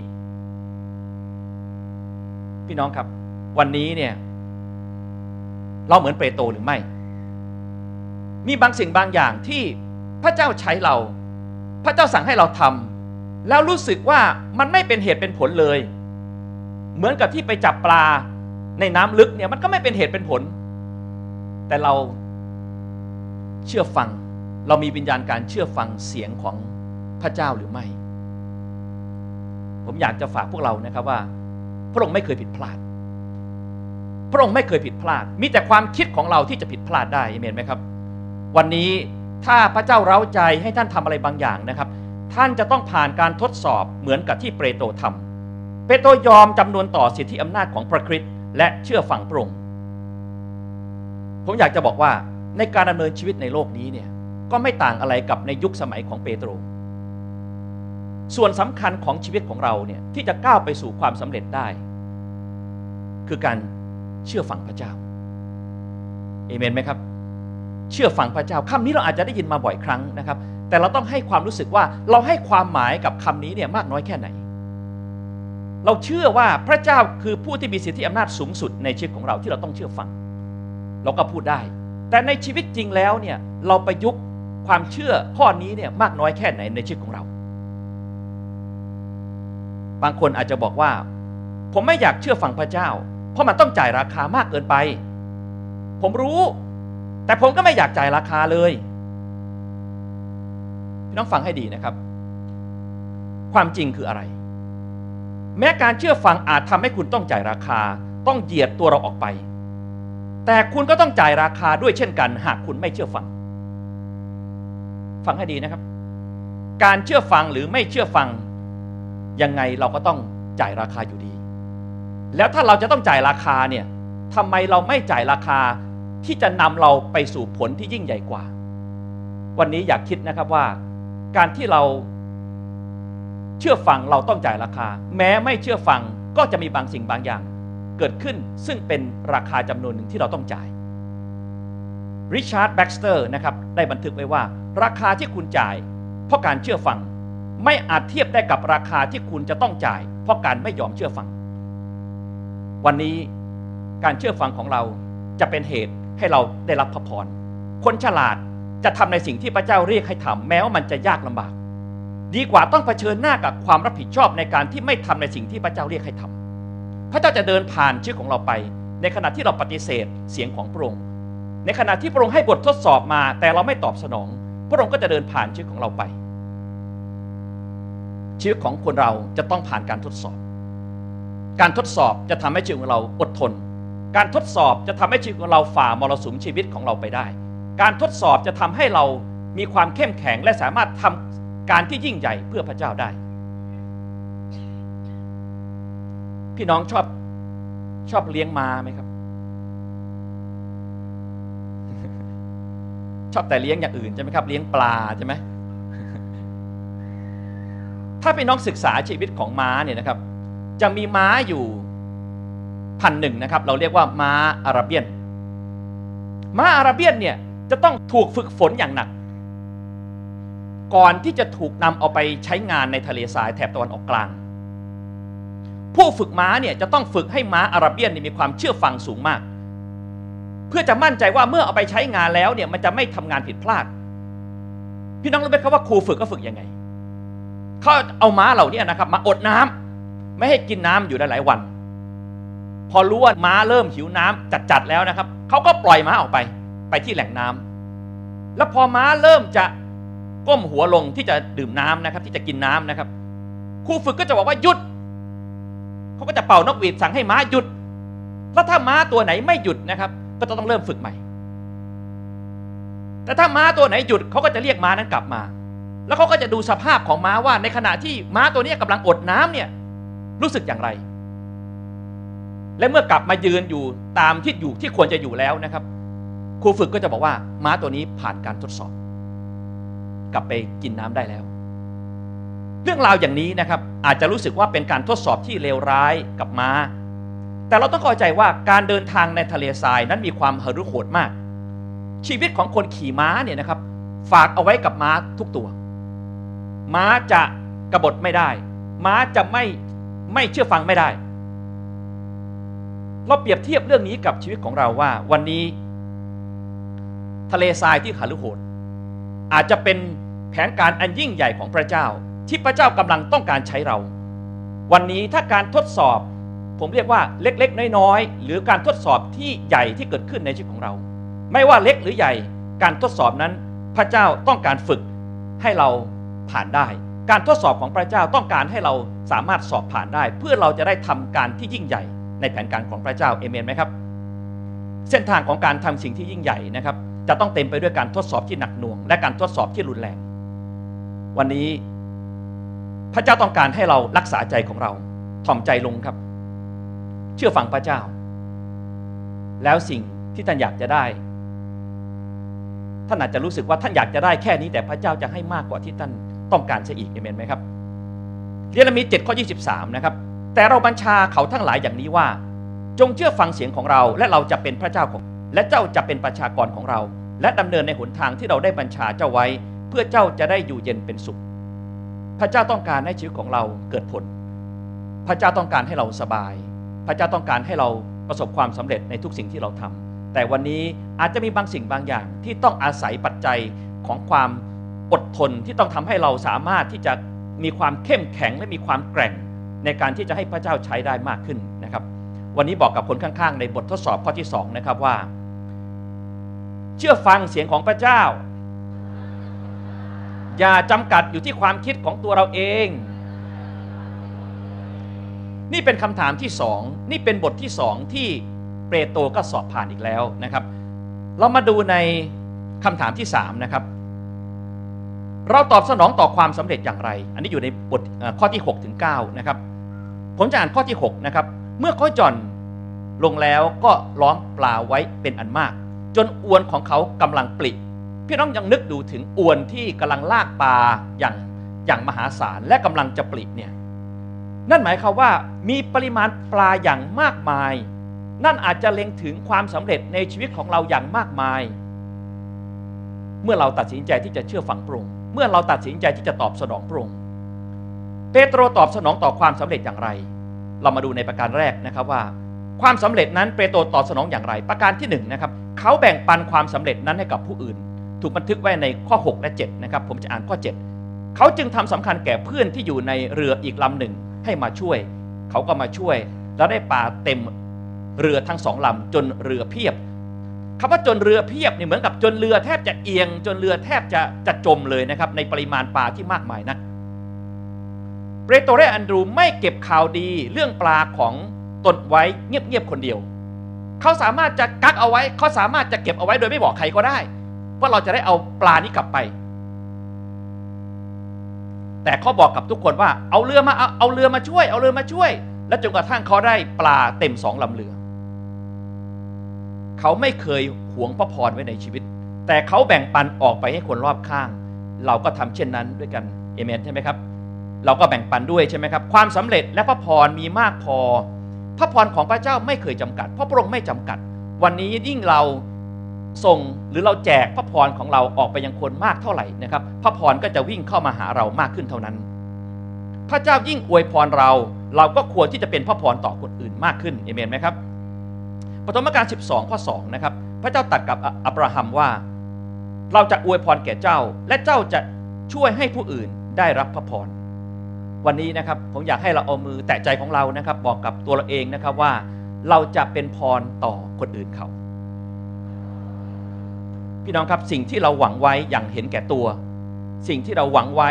พี่น้องครับวันนี้เนี่ยเราเหมือนเปโตรหรือไม่มีบางสิ่งบางอย่างที่พระเจ้าใช้เราพระเจ้าสั่งให้เราทำแล้วรู้สึกว่ามันไม่เป็นเหตุเป็นผลเลยเหมือนกับที่ไปจับปลาในน้ำลึกเนี่ยมันก็ไม่เป็นเหตุเป็นผลแต่เราเชื่อฟังเรามีวิญญาณการเชื่อฟังเสียงของพระเจ้าหรือไม่ผมอยากจะฝากพวกเรานะครับว่าพระองค์ไม่เคยผิดพลาดพระองค์ไม่เคยผิดพลาดมีแต่ความคิดของเราที่จะผิดพลาดได้เห็นไหมครับวันนี้ถ้าพระเจ้าเร้าใจให้ท่านทำอะไรบางอย่างนะครับท่านจะต้องผ่านการทดสอบเหมือนกับที่เปโตรทำเปโตรยอมจำนวนต่อสิทธิอำนาจของพระคริสต์และเชื่อฟังพระองค์ผมอยากจะบอกว่าในการดำเนินชีวิตในโลกนี้เนี่ยก็ไม่ต่างอะไรกับในยุคสมัยของเปโตรส่วนสำคัญของชีวิตของเราเนี่ยที่จะก้าวไปสู่ความสำเร็จได้คือการเชื่อฟังพระเจ้าเอเมนไหมครับเชื่อฟังพระเจ้าคำนี้เราอาจจะได้ยินมาบ่อยครั้งนะครับแต่เราต้องให้ความรู้สึกว่าเราให้ความหมายกับคำนี้เนี่ยมากน้อยแค่ไหนเราเชื่อว่าพระเจ้าคือผู้ที่มีสิทธิอำนาจสูงสุดในชีวิตของเราที่เราต้องเชื่อฟังเราก็พูดได้แต่ในชีวิตจริงแล้วเนี่ยเราประยุกต์ความเชื่อข้อนี้เนี่ยมากน้อยแค่ไหนในชีวิตของเรา บางคนอาจจะบอกว่าผมไม่อยากเชื่อฟังพระเจ้าเพราะมันต้องจ่ายราคามากเกินไปผมรู้แต่ผมก็ไม่อยากจ่ายราคาเลยพี่น้องฟังให้ดีนะครับความจริงคืออะไรแม้การเชื่อฟังอาจทำให้คุณต้องจ่ายราคาต้องเหยียดตัวเราออกไปแต่คุณก็ต้องจ่ายราคาด้วยเช่นกันหากคุณไม่เชื่อฟังฟังให้ดีนะครับการเชื่อฟังหรือไม่เชื่อฟังยังไงเราก็ต้องจ่ายราคาอยู่ดีแล้วถ้าเราจะต้องจ่ายราคาเนี่ยทำไมเราไม่จ่ายราคาที่จะนำเราไปสู่ผลที่ยิ่งใหญ่กว่าวันนี้อยากคิดนะครับว่าการที่เราเชื่อฟังเราต้องจ่ายราคาแม้ไม่เชื่อฟังก็จะมีบางสิ่งบางอย่างเกิดขึ้นซึ่งเป็นราคาจำนวนหนึ่งที่เราต้องจ่ายริชาร์ดแบ็กสเตอร์นะครับได้บันทึกไว้ว่าราคาที่คุณจ่ายเพราะการเชื่อฟังไม่อาจเทียบได้กับราคาที่คุณจะต้องจ่ายเพราะการไม่ยอมเชื่อฟังวันนี้การเชื่อฟังของเราจะเป็นเหตุให้เราได้รับพระพรคนฉลาดจะทำในสิ่งที่พระเจ้าเรียกให้ทำแม้ว่ามันจะยากลำบากดีกว่าต้องเผชิญหน้ากับความรับผิดชอบในการที่ไม่ทำในสิ่งที่พระเจ้าเรียกให้ทำพระเจ้าจะเดินผ่านชีวิตของเราไปในขณะที่เราปฏิเสธเสียงของพระองค์ในขณะที่พระองค์ให้บททดสอบมาแต่เราไม่ตอบสนองพระองค์ก็จะเดินผ่านชีวิตของเราไปชีวิตของคนเราจะต้องผ่านการทดสอบการทดสอบจะทำให้ชีวิตของเราอดทนการทดสอบจะทำให้ชีวิตของเราฝ่ามรสุมชีวิตของเราไปได้การทดสอบจะทำให้เรามีความเข้มแข็งและสามารถทำการที่ยิ่งใหญ่เพื่อพระเจ้าได้พี่น้องชอบชอบเลี้ยงม้าไหมครับชอบแต่เลี้ยงอย่างอื่นใช่ไหมครับเลี้ยงปลาใช่ไหมถ้าพี่น้องศึกษาชีวิตของม้าเนี่ยนะครับจะมีม้าอยู่พันหนึ่งนะครับเราเรียกว่าม้าอาราเบียนม้าอาราเบียนเนี่ยจะต้องถูกฝึกฝนอย่างหนักก่อนที่จะถูกนำเอาไปใช้งานในทะเลทรายแถบตะวันออกกลางผู้ฝึกม้าเนี่ยจะต้องฝึกให้ม้าอาราเบียนมีความเชื่อฟังสูงมากเพื่อจะมั่นใจว่าเมื่อเอาไปใช้งานแล้วเนี่ยมันจะไม่ทำงานผิดพลาดพี่น้องรู้ไหมครับว่าครูฝึกก็ฝึกยังไงเขาเอาม้าเหล่านี้นะครับมาอดน้ำไม่ให้กินน้ำอยู่หลายวันพอรู้ว่าม้าเริ่มหิวน้ำจัดๆแล้วนะครับเขาก็ปล่อยม้าออกไปไปที่แหล่งน้ำแล้วพอม้าเริ่มจะก้มหัวลงที่จะดื่มน้ำนะครับที่จะกินน้ำนะครับครูฝึกก็จะบอกว่าหยุดเขาก็จะเป่านกหวีดสั่งให้ม้าหยุดแล้วถ้าม้าตัวไหนไม่หยุดนะครับก็จะต้องเริ่มฝึกใหม่แต่ถ้าม้าตัวไหนหยุดเขาก็จะเรียกม้านั้นกลับมาแล้วเขาก็จะดูสภาพของม้าว่าในขณะที่ม้าตัวนี้กำลังอดน้ำเนี่ยรู้สึกอย่างไรและเมื่อกลับมายืนอยู่ตามที่อยู่ที่ควรจะอยู่แล้วนะครับครูฝึกก็จะบอกว่าม้าตัวนี้ผ่านการทดสอบกลับไปกินน้ำได้แล้วเรื่องราวอย่างนี้นะครับอาจจะรู้สึกว่าเป็นการทดสอบที่เลวร้ายกับม้าแต่เราต้องเข้าใจว่าการเดินทางในทะเลทรายนั้นมีความหฤโหดมากชีวิตของคนขี่ม้าเนี่ยนะครับฝากเอาไว้กับม้าทุกตัวม้าจะกบฏไม่ได้ม้าจะไม่ไม่เชื่อฟังไม่ได้เราเปรียบเทียบเรื่องนี้กับชีวิตของเราว่าวันนี้ทะเลทรายที่หฤโหดอาจจะเป็นแผนการอันยิ่งใหญ่ของพระเจ้าที่พระเจ้ากำลังต้องการใช้เราวันนี้ถ้าการทดสอบผมเรียกว่าเล็กๆน้อยๆหรือการทดสอบที่ใหญ่ที่เกิดขึ้นในชีวิตของเราไม่ว่าเล็กหรือใหญ่การทดสอบนั้นพระเจ้าต้องการฝึกให้เราผ่านได้การทดสอบของพระเจ้าต้องการให้เราสามารถสอบผ่านได้เพื่อเราจะได้ทำการที่ยิ่งใหญ่ในแผนการของพระเจ้าเอเมนไหมครับเส้นทางของการทำสิ่งที่ยิ่งใหญ่นะครับจะต้องเต็มไปด้วยการทดสอบที่หนักหน่วงและการทดสอบที่รุนแรงวันนี้พระเจ้าต้องการให้เรารักษาใจของเราถ่อมใจลงครับเชื่อฟังพระเจ้าแล้วสิ่งที่ท่านอยากจะได้ท่านอาจจะรู้สึกว่าท่านอยากจะได้แค่นี้แต่พระเจ้าจะให้มากกว่าที่ท่านต้องการซะอีกเอเมนไหมครับเยเรมีย์ เจ็ด ข้อ ยี่สิบสามนะครับแต่เราบัญชาเขาทั้งหลายอย่างนี้ว่าจงเชื่อฟังเสียงของเราและเราจะเป็นพระเจ้าของและเจ้าจะเป็นประชากรของเราและดำเนินในหนทางที่เราได้บัญชาเจ้าไว้เพื่อเจ้าจะได้อยู่เย็นเป็นสุขพระเจ้าต้องการให้ชีวิตของเราเกิดผลพระเจ้าต้องการให้เราสบายพระเจ้าต้องการให้เราประสบความสำเร็จในทุกสิ่งที่เราทำแต่วันนี้อาจจะมีบางสิ่งบางอย่างที่ต้องอาศัยปัจจัยของความอดทนที่ต้องทำให้เราสามารถที่จะมีความเข้มแข็งและมีความแกร่ง ในการที่จะให้พระเจ้าใช้ได้มากขึ้นนะครับวันนี้บอกกับคนข้างๆในบททดสอบข้อที่สองนะครับว่าเชื่อฟังเสียงของพระเจ้าอย่าจำกัดอยู่ที่ความคิดของตัวเราเองนี่เป็นคำถามที่สองนี่เป็นบทที่สองที่เปโตรก็สอบผ่านอีกแล้วนะครับเรามาดูในคำถามที่สามนะครับเราตอบสนองต่อความสำเร็จอย่างไรอันนี้อยู่ในบทข้อที่หกถึงเก้านะครับผมจะอ่านข้อที่หกนะครับเมื่อเขาหย่อนลงแล้วก็ล้อมปลาไว้เป็นอันมากจนอวนของเขากำลังปลิพี่น้องยังนึกดูถึงอวนที่กำลังลากปลาอย่างอย่างมหาศาลและกำลังจะปลิเนี่ยนั่นหมายความว่ามีปริมาณปลาอย่างมากมายนั่นอาจจะเล็งถึงความสำเร็จในชีวิตของเราอย่างมากมายเมื่อเราตัดสินใจที่จะเชื่อฟังพระองค์เมื่อเราตัดสินใจที่จะตอบสนองพระองค์เปโตรตอบสนองต่อความสำเร็จอย่างไรเรามาดูในประการแรกนะครับว่าความสำเร็จนั้นเปโตรตอบสนองอย่างไรประการที่หนึ่งนะครับเขาแบ่งปันความสำเร็จนั้นให้กับผู้อื่นถูกบันทึกไว้ในข้อหกและเจ็ดนะครับผมจะอ่านข้อเจ็ดเขาจึงทำสำคัญแก่เพื่อนที่อยู่ในเรืออีกลำหนึ่งให้มาช่วยเขาก็มาช่วยแล้วได้ปลาเต็มเรือทั้งสองลำจนเรือเพียบคำว่าจนเรือเพียบนี่เหมือนกับจนเรือแทบจะเอียงจนเรือแทบจะจะจมเลยนะครับในปริมาณปลาที่มากมายนักเปโตรและอันดรูไม่เก็บข่าวดีเรื่องปลาของตนไว้เงียบๆคนเดียวเขาสามารถจะกักเอาไว้เขาสามารถจะเก็บเอาไว้โดยไม่บอกใครก็ได้ว่าเราจะได้เอาปลานี้กลับไปแต่เขาบอกกับทุกคนว่าเอาเรือมาเอาเอาเรือมาช่วยเอาเรือมาช่วยและจนกระทั่งเขาได้ปลาเต็มสองลำเรือเขาไม่เคยหวงพระพรไว้ในชีวิตแต่เขาแบ่งปันออกไปให้คนรอบข้างเราก็ทำเช่นนั้นด้วยกันเอเมนใช่ไหมครับเราก็แบ่งปันด้วยใช่ไหมครับความสำเร็จและพระพรมีมากพอพระพรของพระเจ้าไม่เคยจำกัดเพราะพระองค์ไม่จำกัดวันนี้ยิ่งเราส่งหรือเราแจกพระพรของเราออกไปยังคนมากเท่าไหร่นะครับพระพรก็จะวิ่งเข้ามาหาเรามากขึ้นเท่านั้นพระเจ้ายิ่งอวยพรเราเราก็ควรที่จะเป็นพระพรต่อคนอื่นมากขึ้นเอเมนไหมครับปฐมกาลสิบสองข้อสองนะครับพระเจ้าตรัสกับอับราฮัมว่าเราจะอวยพรแก่เจ้าและเจ้าจะช่วยให้ผู้อื่นได้รับพระพรวันนี้นะครับผมอยากให้เราเอามือแตะใจของเรานะครับบอกกับตัวเราเองนะครับว่าเราจะเป็นพรต่อคนอื่นเขาพี่น้องครับสิ่งที่เราหวังไว้อย่างเห็นแก่ตัวสิ่งที่เราหวังไว้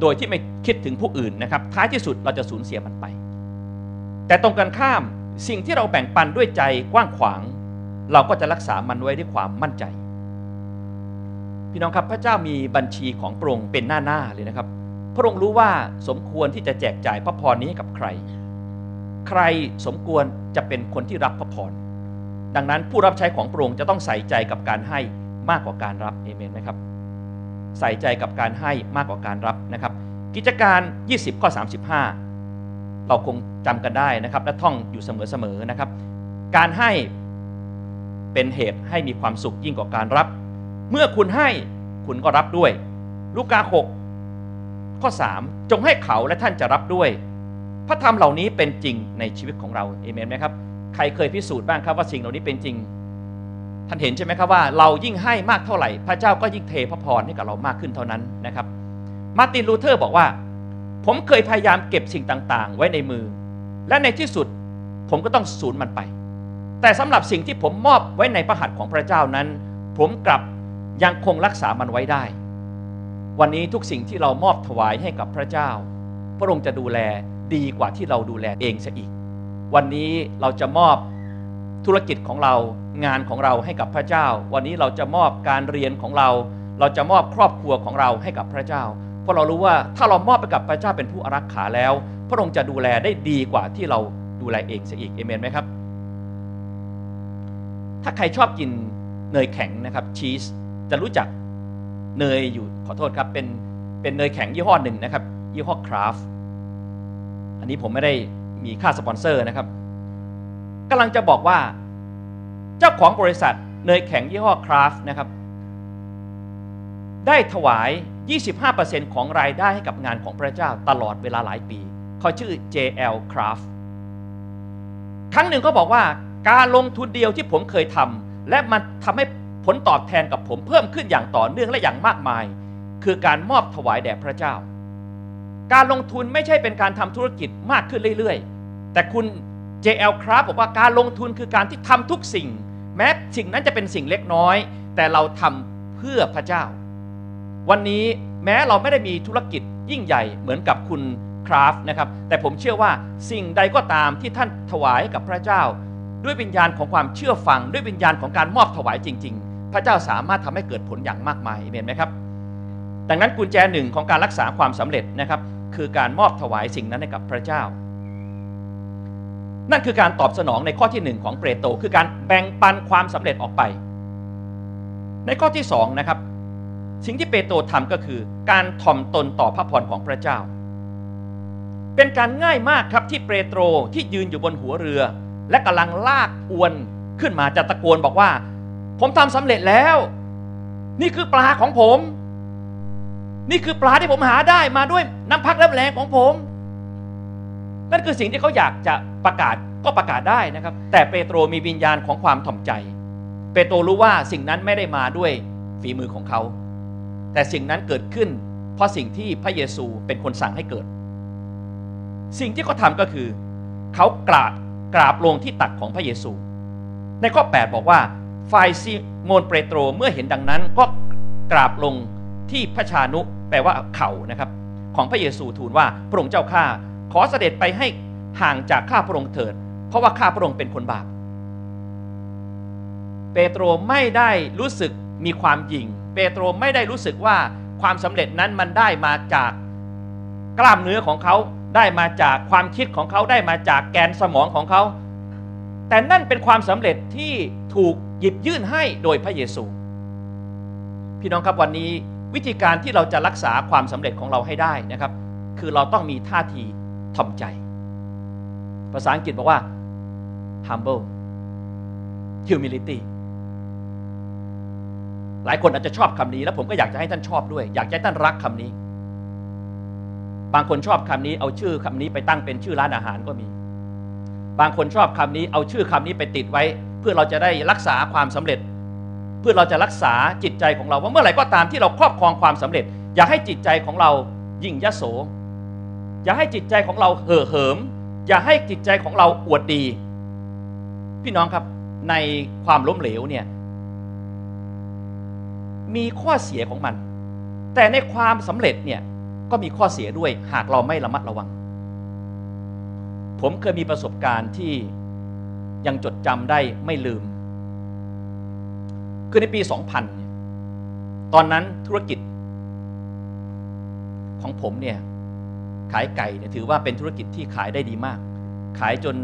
โดยที่ไม่คิดถึงผู้อื่นนะครับท้ายที่สุดเราจะสูญเสียมันไปแต่ตรงกันข้ามสิ่งที่เราแบ่งปันด้วยใจกว้างขวางเราก็จะรักษามันไว้ด้วยความมั่นใจพี่น้องครับพระเจ้ามีบัญชีของพระองค์เป็นหน้าๆเลยนะครับพระองค์รู้ว่าสมควรที่จะแจกจ่ายพระพรนี้ให้กับใครใครสมควรจะเป็นคนที่รับพระพรดังนั้นผู้รับใช้ของพระองค์จะต้องใส่ใจกับการให้มากกว่าการรับเอเมนไหมครับใส่ใจกับการให้มากกว่าการรับนะครับกิจการยี่สิบข้อสามสิบห้าเราคงจำกันได้นะครับและท่องอยู่เสมอๆนะครับการให้เป็นเหตุให้มีความสุขยิ่งกว่าการรับเมื่อคุณให้คุณก็รับด้วยลูกาหกข้อสามจงให้เขาและท่านจะรับด้วยพระธรรมเหล่านี้เป็นจริงในชีวิตของเราเอเมนไหมครับใครเคยพิสูจน์บ้างครับว่าสิ่งเหล่านี้เป็นจริงท่านเห็นใช่ไหมครับว่าเรายิ่งให้มากเท่าไหร่พระเจ้าก็ยิ่งเทพระพรให้กับเรามากขึ้นเท่านั้นนะครับมาร์ตินลูเทอร์บอกว่าผมเคยพยายามเก็บสิ่งต่างๆไว้ในมือและในที่สุดผมก็ต้องสูญมันไปแต่สำหรับสิ่งที่ผมมอบไว้ในพระหัตถ์ของพระเจ้านั้นผมกลับยังคงรักษามันไว้ได้วันนี้ทุกสิ่งที่เรามอบถวายให้กับพระเจ้าพระองค์จะดูแลดีกว่าที่เราดูแลเองซะอีกวันนี้เราจะมอบธุรกิจของเรางานของเราให้กับพระเจ้าวันนี้เราจะมอบการเรียนของเราเราจะมอบครอบครัวของเราให้กับพระเจ้าเพราะเรารู้ว่าถ้าเรามอบไปกับพระเจ้าเป็นผู้อารักขาแล้วพระองค์จะดูแลได้ดีกว่าที่เราดูแลเองซะอีกเอเมนไหมครับถ้าใครชอบกินเนยแข็งนะครับชีสจะรู้จักเนยอยู่ขอโทษครับเป็นเป็นเนยแข็งยี่ห้อหนึ่งนะครับยี่ห้อคราฟอันนี้ผมไม่ได้มีค่าสปอนเซอร์นะครับกำลังจะบอกว่าเจ้าของบริษัทเนยแข็งยี่ห้อคราฟนะครับได้ถวาย ยี่สิบห้าเปอร์เซ็นต์ ของรายได้ให้กับงานของพระเจ้าตลอดเวลาหลายปีเขาชื่อ เจ แอล Craft ครั้งหนึ่งเขาบอกว่าการลงทุนเดียวที่ผมเคยทำและมันทำให้ผลตอบแทนกับผมเพิ่มขึ้นอย่างต่อเนื่องและอย่างมากมายคือการมอบถวายแด่พระเจ้า การลงทุนไม่ใช่เป็นการทำธุรกิจมากขึ้นเรื่อยๆแต่คุณ เจ แอล Craft บอกว่าการลงทุนคือการที่ทำทุกสิ่งแม้สิ่งนั้นจะเป็นสิ่งเล็กน้อยแต่เราทำเพื่อพระเจ้าวันนี้แม้เราไม่ได้มีธุรกิจยิ่งใหญ่เหมือนกับคุณ Craft นะครับแต่ผมเชื่อว่าสิ่งใดก็ตามที่ท่านถวายกับพระเจ้าด้วยวิญญาณของความเชื่อฟังด้วยวิญญาณของการมอบถวายจริงๆพระเจ้าสามารถทำให้เกิดผลอย่างมากมายเห็นไหมครับดังนั้นกุญแจหนึ่งของการรักษาความสำเร็จนะครับคือการมอบถวายสิ่งนั้นให้กับพระเจ้านั่นคือการตอบสนองในข้อที่หนึ่งของเปโตรคือการแบ่งปันความสำเร็จออกไปในข้อที่สองนะครับสิ่งที่เปโตรทำก็คือการถ่อมตนต่อพระพรของพระเจ้าเป็นการง่ายมากครับที่เปโตรที่ยืนอยู่บนหัวเรือและกำลังลากอวนขึ้นมาจะตะโกนบอกว่าผมทำสำเร็จแล้วนี่คือปลาของผมนี่คือปลาที่ผมหาได้มาด้วยน้ำพักน้ำแรงของผมนั่นคือสิ่งที่เขาอยากจะประกาศก็ประกาศได้นะครับแต่เปโตรมีวิญญาณของความถ่อมใจเปโตรรู้ว่าสิ่งนั้นไม่ได้มาด้วยฝีมือของเขาแต่สิ่งนั้นเกิดขึ้นเพราะสิ่งที่พระเยซูเป็นคนสั่งให้เกิดสิ่งที่เขาทำก็คือเขากราบกราบลงที่ตักของพระเยซูในข้อแปดบอกว่าฝ่ายซิโมนเปโตรเมื่อเห็นดังนั้นก็กราบลงที่พระชานุแปลว่าเข่านะครับของพระเยซูทูลว่าพระองค์เจ้าข้าขอเสด็จไปให้ห่างจากข้าพระองค์เถิดเพราะว่าข้าพระองค์เป็นคนบาปเปโตรไม่ได้รู้สึกมีความหยิ่งเปโตรไม่ได้รู้สึกว่าความสำเร็จนั้นมันได้มาจากกล้ามเนื้อของเขาได้มาจากความคิดของเขาได้มาจากแกนสมองของเขาแต่นั่นเป็นความสำเร็จที่ถูกหยิบยื่นให้โดยพระเยซูพี่น้องครับวันนี้วิธีการที่เราจะรักษาความสำเร็จของเราให้ได้นะครับคือเราต้องมีท่าทีถ่อมใจภาษาอังกฤษบอกว่า humble humility หลายคนอาจจะชอบคำนี้และผมก็อยากจะให้ท่านชอบด้วยอยากให้ท่านรักคำนี้บางคนชอบคำนี้เอาชื่อคำนี้ไปตั้งเป็นชื่อร้านอาหารก็มีบางคนชอบคำนี้เอาชื่อคำนี้ไปติดไว้เพื่อเราจะได้รักษาความสำเร็จเพื่อเราจะรักษาจิตใจของเราว่าเมื่อไหร่ก็ตามที่เราครอบครองความสำเร็จอย่าให้จิตใจของเรายิ่งยโสอย่าให้จิตใจของเราเห่อเหิมอย่าให้จิตใจของเราอวดดีพี่น้องครับในความล้มเหลวเนี่ยมีข้อเสียของมันแต่ในความสำเร็จเนี่ยก็มีข้อเสียด้วยหากเราไม่ระมัดระวังผมเคยมีประสบการณ์ที่ยังจดจำได้ไม่ลืมคือในปีสองพันเนี่ยตอนนั้นธุรกิจของผมเนี่ยขายไก่เนี่ยถือว่าเป็นธุรกิจที่ขายได้ดีมากขายจน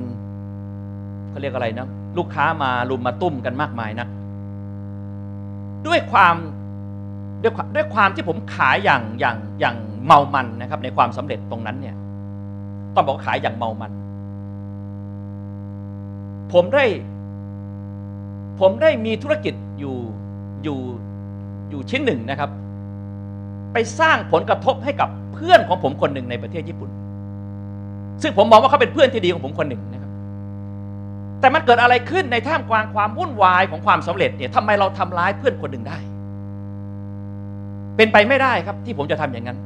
เขาเรียกอะไรนะลูกค้ามาลุมมาตุ้มกันมากมายนักด้วยความด้วยความด้วยความที่ผมขายอย่างอย่างอย่างเมามันนะครับในความสำเร็จตรงนั้นเนี่ยต้องบอกขายอย่างเมามันผมได้ผมได้มีธุรกิจอยู่อยู่อยู่ชิ้นหนึ่งนะครับไปสร้างผลกระทบให้กับเพื่อนของผมคนหนึ่งในประเทศญี่ปุ่นซึ่งผมมองว่าเขาเป็นเพื่อนที่ดีของผมคนหนึ่งนะครับแต่มันเกิดอะไรขึ้นในท่ามกลางความวุ่นวายของความสำเร็จเนี่ยทำไมเราทำร้ายเพื่อนคนหนึ่งได้เป็นไปไม่ได้ครับที่ผมจะทำอย่างนั้น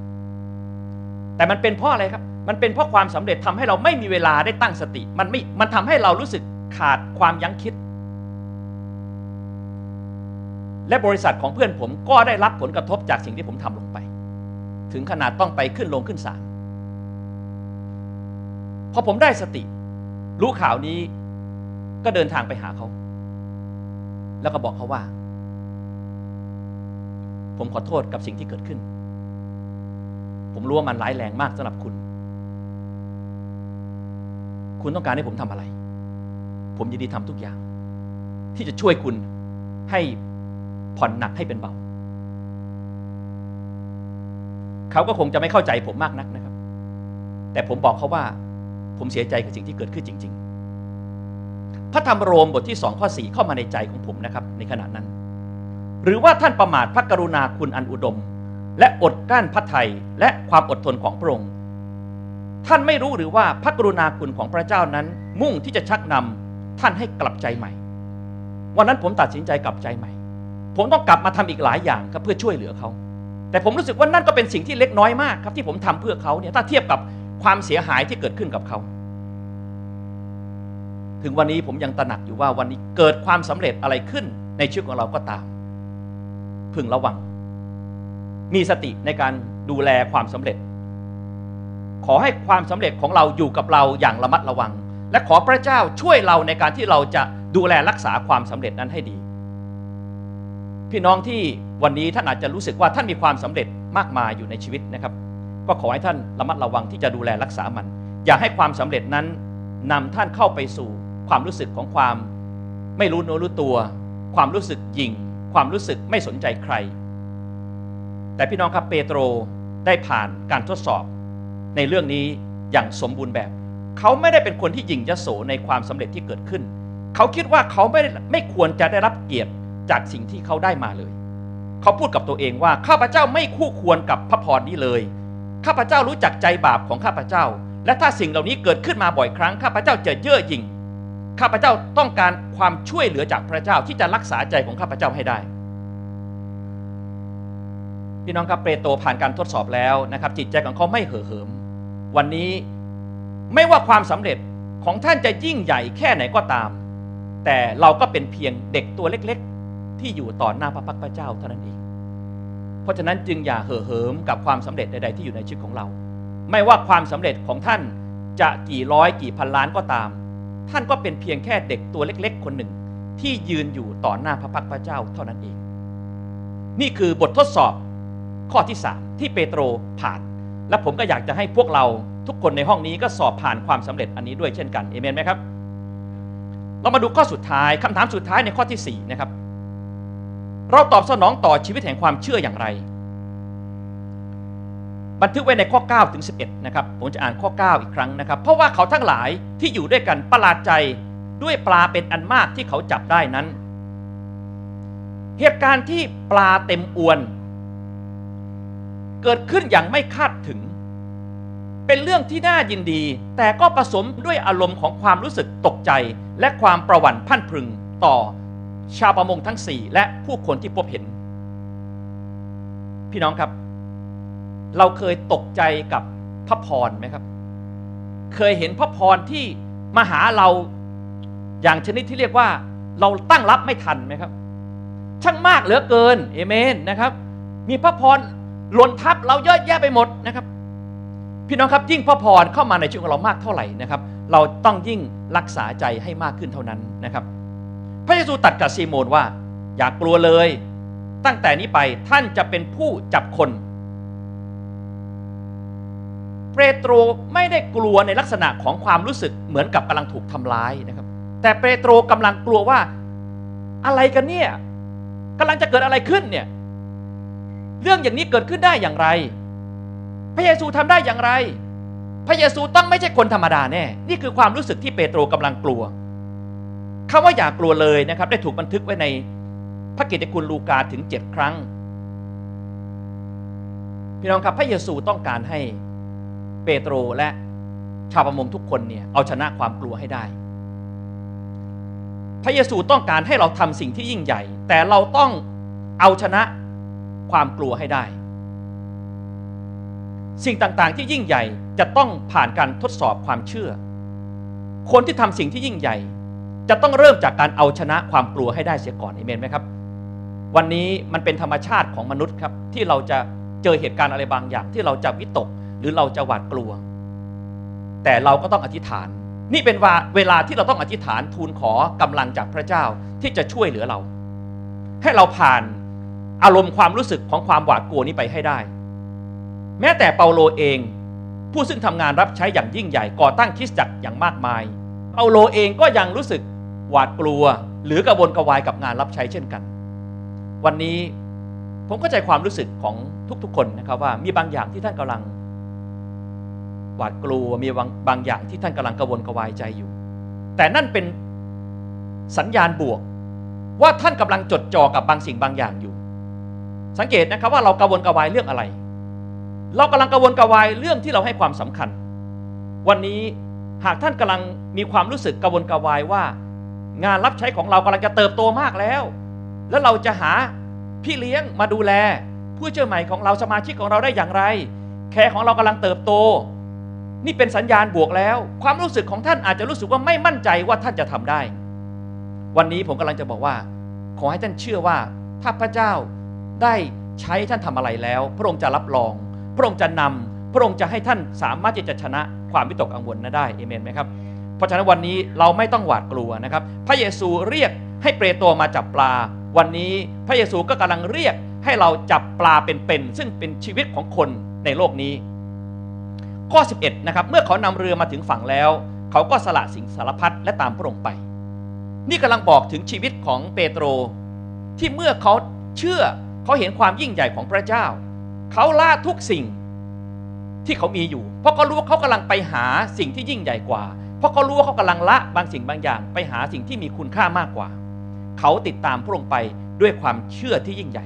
แต่มันเป็นเพราะอะไรครับมันเป็นเพราะความสำเร็จทำให้เราไม่มีเวลาได้ตั้งสติมันไม่มันทำให้เรารู้สึกขาดความยั้งคิดและบริษัทของเพื่อนผมก็ได้รับผลกระทบจากสิ่งที่ผมทำลงไปถึงขนาดต้องไปขึ้นลงขึ้นศาลพอผมได้สติรู้ข่าวนี้ก็เดินทางไปหาเขาแล้วก็บอกเขาว่าผมขอโทษกับสิ่งที่เกิดขึ้นผมรู้ว่ามันร้ายแรงมากสำหรับคุณคุณต้องการให้ผมทำอะไรผมยินดีทำทุกอย่างที่จะช่วยคุณให้ผ่อนหนักให้เป็นเบาเขาก็คงจะไม่เข้าใจผมมากนักนะครับแต่ผมบอกเขาว่าผมเสียใจกับสิ่งที่เกิดขึ้นจริงๆพระธรรมโรมบทที่สองข้อสี่เข้ามาในใจของผมนะครับในขณะนั้นหรือว่าท่านประมาทพระกรุณาคุณอันอุดมและอดกลั้นพระทัยและความอดทนของพระองค์ท่านไม่รู้หรือว่าพระกรุณาคุณของพระเจ้านั้นมุ่งที่จะชักนำท่านให้กลับใจใหม่วันนั้นผมตัดสินใจกลับใจใหม่ผมต้องกลับมาทำอีกหลายอย่างเพื่อช่วยเหลือเขา แต่ผมรู้สึกว่านั่นก็เป็นสิ่งที่เล็กน้อยมากครับที่ผมทำเพื่อเขาเนี่ยถ้าเทียบกับความเสียหายที่เกิดขึ้นกับเขาถึงวันนี้ผมยังตระหนักอยู่ว่าวันนี้เกิดความสำเร็จอะไรขึ้นในชีวิตของเราก็ตามพึงระวังมีสติในการดูแลความสำเร็จขอให้ความสำเร็จของเราอยู่กับเราอย่างระมัดระวังและขอพระเจ้าช่วยเราในการที่เราจะดูแลรักษาความสำเร็จนั้นให้ดีพี่น้องที่วันนี้ท่านอาจจะรู้สึกว่าท่านมีความสำเร็จมากมายอยู่ในชีวิตนะครับก็ขอให้ท่านระมัดระวังที่จะดูแลรักษามันอย่าให้ความสำเร็จนั้นนำท่านเข้าไปสู่ความรู้สึกของความไม่รู้เนื้อรู้ตัวความรู้สึกหยิ่งความรู้สึกไม่สนใจใครแต่พี่น้องครับเปโตรได้ผ่านการทดสอบในเรื่องนี้อย่างสมบูรณ์แบบเขาไม่ได้เป็นคนที่หยิ่งยโสในความสำเร็จที่เกิดขึ้นเขาคิดว่าเขาไม่ไม่ควรจะได้รับเกียรติจากสิ่งที่เขาได้มาเลยเขาพูดกับตัวเองว่าข้าพเจ้าไม่คู่ควรกับพระพรนี้เลยข้าพเจ้ารู้จักใจบาปของข้าพเจ้าและถ้าสิ่งเหล่านี้เกิดขึ้นมาบ่อยครั้งข้าพเจ้าจะเย่อหยิ่งข้าพเจ้าต้องการความช่วยเหลือจากพระเจ้าที่จะรักษาใจของข้าพเจ้าให้ได้พี่น้องครับเปโตรผ่านการทดสอบแล้วนะครับจิตใจของเขาไม่เห่อเหิมวันนี้ไม่ว่าความสำเร็จของท่านจะยิ่งใหญ่แค่ไหนก็ตามแต่เราก็เป็นเพียงเด็กตัวเล็กๆที่อยู่ต่อหน้าพระพักตร์พระเจ้าเท่านั้นเองเพราะฉะนั้นจึงอย่าเห่อเหิมกับความสำเร็จใดๆที่อยู่ในชีวิตของเราไม่ว่าความสำเร็จของท่านจะกี่ร้อยกี่พันล้านก็ตามท่านก็เป็นเพียงแค่เด็กตัวเล็กๆคนหนึ่งที่ยืนอยู่ต่อหน้าพระพักตร์พระเจ้าเท่านั้นเองนี่คือบททดสอบข้อที่สามที่เปโตรผ่านและผมก็อยากจะให้พวกเราทุกคนในห้องนี้ก็สอบผ่านความสำเร็จอันนี้ด้วยเช่นกันเอเมนไหมครับเรามาดูข้อสุดท้ายคำถามสุดท้ายในข้อที่สี่นะครับเราตอบสนองต่อชีวิตแห่งความเชื่ออย่างไรบันทึกไว้ในข้อเก้าถึงสิบเอ็ดนะครับผมจะอ่านข้อเก้าอีกครั้งนะครับเพราะว่าเขาทั้งหลายที่อยู่ด้วยกันประหลาดใจด้วยปลาเป็นอันมากที่เขาจับได้นั้นเหตุการณ์ที่ปลาเต็มอวนเกิดขึ้นอย่างไม่คาดถึงเป็นเรื่องที่น่ายินดีแต่ก็ผสมด้วยอารมณ์ของความรู้สึกตกใจและความประหวั่นพรั่นพรึงต่อชาวประมงทั้งสี่และผู้คนที่พบเห็นพี่น้องครับเราเคยตกใจกับพระพรไหมครับเคยเห็นพระพรที่มาหาเราอย่างชนิดที่เรียกว่าเราตั้งรับไม่ทันไหมครับช่างมากเหลือเกินเอเมนนะครับมีพระพรล้นทับเราเยอะแยะไปหมดนะครับพี่น้องครับยิ่งพระพรเข้ามาในชีวิตของเรามากเท่าไหร่นะครับเราต้องยิ่งรักษาใจให้มากขึ้นเท่านั้นนะครับพระเยซูตรัสกับซีโมนว่าอย่ากลัวเลยตั้งแต่นี้ไปท่านจะเป็นผู้จับคนเปโตรไม่ได้กลัวในลักษณะของความรู้สึกเหมือนกับกำลังถูกทำร้ายนะครับแต่เปโตรกำลังกลัวว่าอะไรกันเนี่ยกำลังจะเกิดอะไรขึ้นเนี่ยเรื่องอย่างนี้เกิดขึ้นได้อย่างไรพระเยซูทำได้อย่างไรพระเยซูต้องไม่ใช่คนธรรมดาแน่นี่คือความรู้สึกที่เปโตรกำลังกลัวคำว่าอย่ากลัวเลยนะครับได้ถูกบันทึกไว้ในพระกิตติคุณลูกาถึงเจ็ดครั้งพี่น้องครับพระเยซูต้องการให้เปโตรและชาวประมงทุกคนเนี่ยเอาชนะความกลัวให้ได้พระเยซูต้องการให้เราทำสิ่งที่ยิ่งใหญ่แต่เราต้องเอาชนะความกลัวให้ได้สิ่งต่างๆที่ยิ่งใหญ่จะต้องผ่านการทดสอบความเชื่อคนที่ทำสิ่งที่ยิ่งใหญ่จะต้องเริ่มจากการเอาชนะความกลัวให้ได้เสียก่อนเอเมนไหมครับวันนี้มันเป็นธรรมชาติของมนุษย์ครับที่เราจะเจอเหตุการณ์อะไรบางอย่างที่เราจะวิตกหรือเราจะหวาดกลัวแต่เราก็ต้องอธิษฐานนี่เป็นเวลาที่เราต้องอธิษฐานทูลขอกำลังจากพระเจ้าที่จะช่วยเหลือเราให้เราผ่านอารมณ์ความรู้สึกของความหวาดกลัวนี้ไปให้ได้แม้แต่เปาโลเองผู้ซึ่งทำงานรับใช้อย่างยิ่งใหญ่ก่อตั้งคริสตจักรอย่างมากมายเปาโลเองก็ยังรู้สึกหวาดกลัวหรือกระวนกระวายกับงานรับใช้เช่นกันวันนี้ผมเข้าใจความรู้สึกของทุกๆคนนะครับว่ามีบางอย่างที่ท่านกำลังหวาดกลัวมีบางอย่างที่ท่านกำลังกระวนกระวายใจอยู่แต่นั่นเป็นสัญญาณบวกว่าท่านกำลังจดจ่อกับบางสิ่งบางอย่างอยู่สังเกตนะครับว่าเรากังวลกระวายเรื่องอะไรเรากำลังกังวลกระวายเรื่องที่เราให้ความสำคัญวันนี้หากท่านกำลังมีความรู้สึกกังวลกระวายว่างานรับใช้ของเรากำลังจะเติบโตมากแล้วแล้วเราจะหาพี่เลี้ยงมาดูแล ผู้เชื่อใหม่ของเราสมาชิกของเราได้อย่างไรแคร์ของเรากำลังเติบโตนี่เป็นสัญญาณบวกแล้วความรู้สึกของท่านอาจจะรู้สึกว่าไม่มั่นใจว่าท่านจะทำได้วันนี้ผมกำลังจะบอกว่าขอให้ท่านเชื่อว่าถ้าพระเจ้าได้ใช้ท่านทำอะไรแล้วพระองค์จะรับรองพระองค์จะนำพระองค์จะให้ท่านสามารถที่จะชนะความวิตกกังวลนั้นได้เอเมนไหมครับเพราะฉะนั้นวันนี้เราไม่ต้องหวาดกลัวนะครับพระเยซูเรียกให้เปโตรมาจับปลาวันนี้พระเยซูก็กำลังเรียกให้เราจับปลาเป็นๆซึ่งเป็นชีวิตของคนในโลกนี้ข้อสิบเอ็ดนะครับเมื่อเขานำเรือมาถึงฝั่งแล้วเขาก็สละสิ่งสารพัดและตามพระองค์ไปนี่กำลังบอกถึงชีวิตของเปโตรที่เมื่อเขาเชื่อเขาเห็นความยิ่งใหญ่ของพระเจ้าเขาละทุกสิ่งที่เขามีอยู่เพราะเขารู้ว่าเขากำลังไปหาสิ่งที่ยิ่งใหญ่กว่าเพราะเขารู้ว่าเขากำลังละบางสิ่งบางอย่างไปหาสิ่งที่มีคุณค่ามากกว่าเขาติดตามพระองค์ไปด้วยความเชื่อที่ยิ่งใหญ่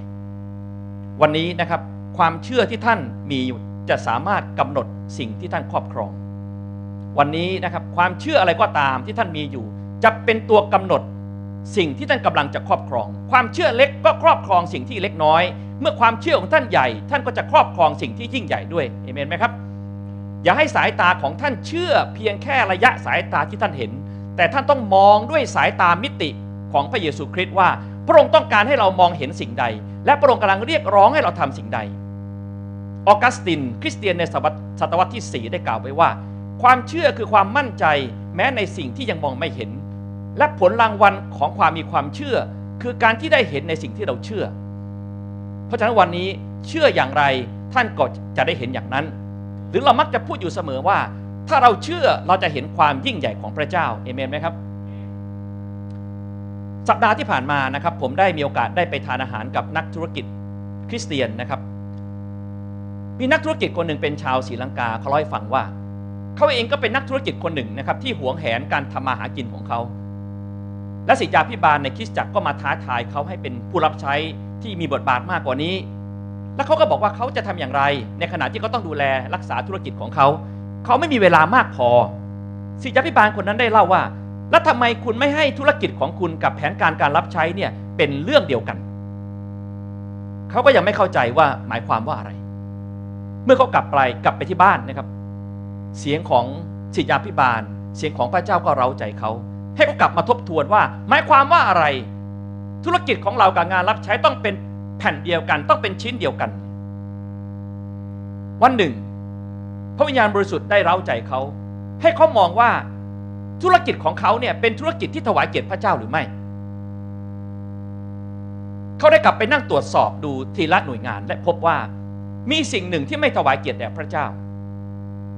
วันนี้นะครับความเชื่อที่ท่านมีจะสามารถกำหนดสิ่งที่ท่านครอบครองวันนี้นะครับความเชื่ออะไรก็ตามที่ท่านมีอยู่จะเป็นตัวกำหนดสิ่งที่ท่านกำลังจะครอบครองความเชื่อเล็กก็ครอบครองสิ่งที่เล็กน้อยเมื่อความเชื่อของท่านใหญ่ท่านก็จะครอบครองสิ่งที่ยิ่งใหญ่ด้วยเอเมนไหมครับอย่าให้สายตาของท่านเชื่อเพียงแค่ระยะสายตาที่ท่านเห็นแต่ท่านต้องมองด้วยสายตามิติของพระเยซูคริสต์ว่าพระองค์ต้องการให้เรามองเห็นสิ่งใดและพระองค์กำลังเรียกร้องให้เราทำสิ่งใดออกัสตินคริสเตียนในศตวรรษที่สี่ได้กล่าวไว้ว่าความเชื่อคือความมั่นใจแม้ในสิ่งที่ยังมองไม่เห็นและผลรางวัลของความมีความเชื่อคือการที่ได้เห็นในสิ่งที่เราเชื่อเพราะฉะนั้นวันนี้เชื่ออย่างไรท่านก็จะได้เห็นอย่างนั้นหรือเรามักจะพูดอยู่เสมอว่าถ้าเราเชื่อเราจะเห็นความยิ่งใหญ่ของพระเจ้าเอเมนไหมครับสัปดาห์ที่ผ่านมานะครับผมได้มีโอกาสได้ไปทานอาหารกับนักธุรกิจคริสเตียนนะครับมีนักธุรกิจคนหนึ่งเป็นชาวศรีลังกาเขาเล่าให้ฟังว่าเขาเองก็เป็นนักธุรกิจคนหนึ่งนะครับที่หวงแหนการทำมาหากินของเขาและศิษยาภิบาลในคริสตจักรก็มาท้าทายเขาให้เป็นผู้รับใช้ที่มีบทบาทมากกว่านี้และเขาก็บอกว่าเขาจะทำอย่างไรในขณะที่เขาต้องดูแลรักษาธุรกิจของเขาเขาไม่มีเวลามากพอศิษยาภิบาลคนนั้นได้เล่าว่าแล้วทำไมคุณไม่ให้ธุรกิจของคุณกับแผนการการรับใช้เนี่ยเป็นเรื่องเดียวกันเขาก็ยังไม่เข้าใจว่าหมายความว่าอะไรเมื่อเขากลับไปกลับไปที่บ้านนะครับเสียงของศิษยาภิบาลเสียงของพระเจ้าก็เร้าใจเขาให้เขากลับมาทบทวนว่าหมายความว่าอะไรธุรกิจของเรากับงานรับใช้ต้องเป็นแผ่นเดียวกันต้องเป็นชิ้นเดียวกันวันหนึ่งพระวิญญาณบริสุทธิ์ได้เร้าใจเขาให้เขามองว่าธุรกิจของเขาเนี่ยเป็นธุรกิจที่ถวายเกียรติพระเจ้าหรือไม่เขาได้กลับไปนั่งตรวจสอบดูทีละหน่วยงานและพบว่ามีสิ่งหนึ่งที่ไม่ถวายเกียรติแด่พระเจ้า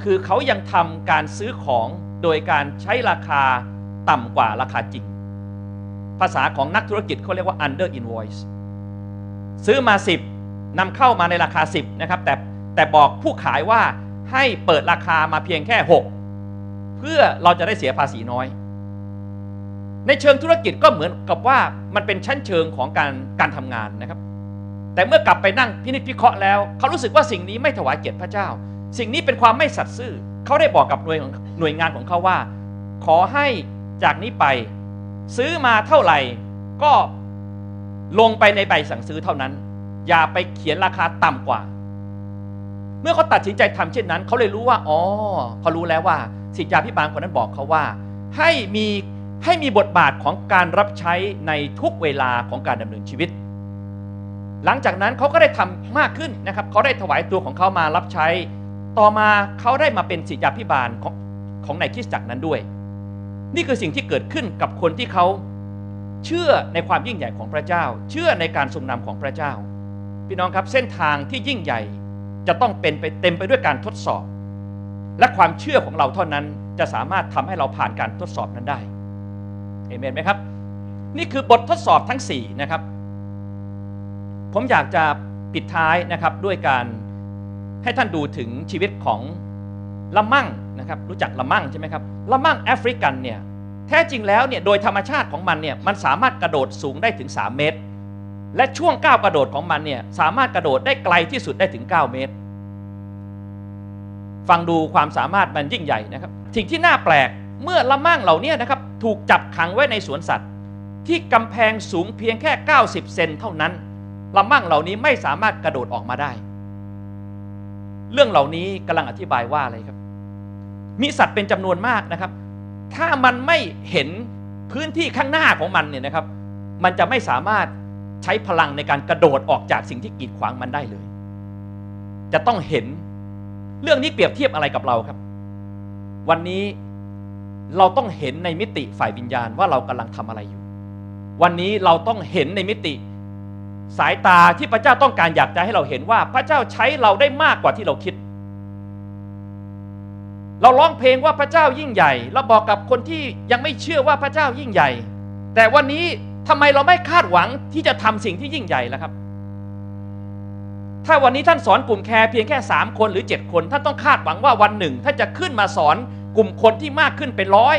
คือเขายังทำการซื้อของโดยการใช้ราคาต่ำกว่าราคาจริงภาษาของนักธุรกิจเขาเรียกว่า under invoice ซื้อมาสิบนำเข้ามาในราคาสิบนะครับแต่แต่บอกผู้ขายว่าให้เปิดราคามาเพียงแค่หกเพื่อเราจะได้เสียภาษีน้อยในเชิงธุรกิจก็เหมือนกับว่ามันเป็นชั้นเชิงของการการทำงานนะครับแต่เมื่อกลับไปนั่งพินิจพิเคราะห์แล้วเขารู้สึกว่าสิ่งนี้ไม่ถวายเกียรติพระเจ้าสิ่งนี้เป็นความไม่สัตย์ซื่อเขาได้บอกกับหน่วยหน่วยงานของเขาว่าขอให้จากนี้ไปซื้อมาเท่าไหร่ก็ลงไปในใบสั่งซื้อเท่านั้นอย่าไปเขียนราคาต่ำกว่าเมื่อเขาตัดสินใจทำเช่นนั้นเขาเลยรู้ว่าอ๋อเขารู้แล้วว่าศิษยาภิบาลคนนั้นบอกเขาว่าให้มีให้มีบทบาทของการรับใช้ในทุกเวลาของการดำเนินชีวิตหลังจากนั้นเขาก็ได้ทำมากขึ้นนะครับเขาได้ถวายตัวของเขามารับใช้ต่อมาเขาได้มาเป็นศิษยาภิบาลของของในคริสตจักรนั้นด้วยนี่คือสิ่งที่เกิดขึ้นกับคนที่เขาเชื่อในความยิ่งใหญ่ของพระเจ้าเชื่อในการทรงนำของพระเจ้าพี่น้องครับเส้นทางที่ยิ่งใหญ่จะต้องเป็นไปเต็มไปด้วยการทดสอบและความเชื่อของเราเท่านั้นจะสามารถทำให้เราผ่านการทดสอบนั้นได้เอเมนไหมครับนี่คือบททดสอบทั้งสี่นะครับผมอยากจะปิดท้ายนะครับด้วยการให้ท่านดูถึงชีวิตของละมั่งนะครับรู้จักละมั่งใช่ไหมครับละมั่งแอฟริกันเนี่ยแท้จริงแล้วเนี่ยโดยธรรมชาติของมันเนี่ยมันสามารถกระโดดสูงได้ถึงสามเมตรและช่วงก้าวกระโดดของมันเนี่ยสามารถกระโดดได้ไกลที่สุดได้ถึงเก้าเมตรฟังดูความสามารถมันยิ่งใหญ่นะครับสิ่งที่น่าแปลกเมื่อละมั่งเหล่านี้นะครับถูกจับขังไว้ในสวนสัตว์ที่กำแพงสูงเพียงแค่เก้าสิบเซนเท่านั้น ละมั่งเหล่านี้ไม่สามารถกระโดดออกมาได้เรื่องเหล่านี้กำลังอธิบายว่าอะไรครับมีสัตว์เป็นจำนวนมากนะครับถ้ามันไม่เห็นพื้นที่ข้างหน้าของมันเนี่ยนะครับมันจะไม่สามารถใช้พลังในการกระโดดออกจากสิ่งที่กีดขวางมันได้เลยจะต้องเห็นเรื่องนี้เปรียบเทียบอะไรกับเราครับวันนี้เราต้องเห็นในมิติฝ่ายวิญญาณว่าเรากำลังทำอะไรอยู่วันนี้เราต้องเห็นในมิติสายตาที่พระเจ้าต้องการอยากจะให้เราเห็นว่าพระเจ้าใช้เราได้มากกว่าที่เราคิดเราร้องเพลงว่าพระเจ้ายิ่งใหญ่เราบอกกับคนที่ยังไม่เชื่อว่าพระเจ้ายิ่งใหญ่แต่วันนี้ทำไมเราไม่คาดหวังที่จะทำสิ่งที่ยิ่งใหญ่ล่ะครับถ้าวันนี้ท่านสอนกลุ่มแคร์เพียงแค่สามคนหรือเจ็ดคนท่านต้องคาดหวังว่าวันหนึ่งท่านจะขึ้นมาสอนกลุ่มคนที่มากขึ้นเป็นร้อย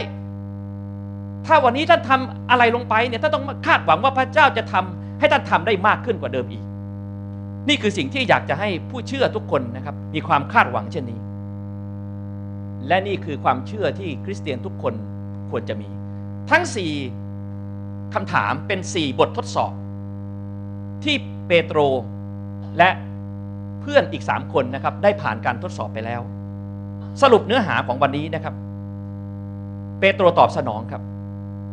ถ้าวันนี้ท่านทำอะไรลงไปเนี่ยท่านต้องคาดหวังว่าพระเจ้าจะทำให้ท่านทำได้มากขึ้นกว่าเดิมอีกนี่คือสิ่งที่อยากจะให้ผู้เชื่อทุกคนนะครับมีความคาดหวังเช่นนี้และนี่คือความเชื่อที่คริสเตียนทุกคนควรจะมีทั้งสี่คำถามเป็นสี่บททดสอบที่เปโตรและเพื่อนอีกสามคนนะครับได้ผ่านการทดสอบไปแล้วสรุปเนื้อหาของวันนี้นะครับเปโตรตอบสนองครับ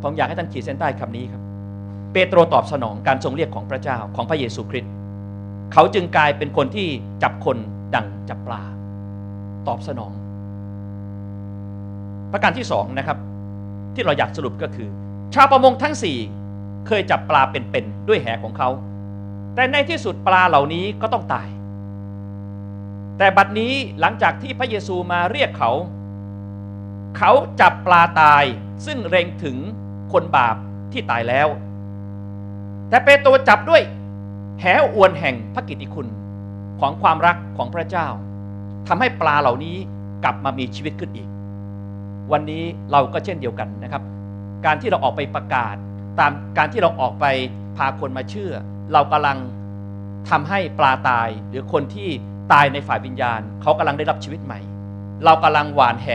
ผมอยากให้ท่านขีดเส้นใต้คำนี้ครับเปโตรตอบสนองการทรงเรียกของพระเจ้าของพระเยซูคริสต์เขาจึงกลายเป็นคนที่จับคนดังจับปลาตอบสนองประการที่สองนะครับที่เราอยากสรุปก็คือชาวประมงทั้งสี่เคยจับปลาเป็นๆด้วยแหของเขาแต่ในที่สุดปลาเหล่านี้ก็ต้องตายแต่บัดนี้หลังจากที่พระเยซูมาเรียกเขาเขาจับปลาตายซึ่งเร็งถึงคนบาปที่ตายแล้วแต่เปโตรจับด้วยแหอวนแห่งพระกิตติคุณของความรักของพระเจ้าทำให้ปลาเหล่านี้กลับมามีชีวิตขึ้นอีกวันนี้เราก็เช่นเดียวกันนะครับการที่เราออกไปประกาศตามการที่เราออกไปพาคนมาเชื่อเรากำลังทำให้ปลาตายหรือคนที่ตายในฝ่ายวิญญาณเขากำลังได้รับชีวิตใหม่เรากำลังหว่านแห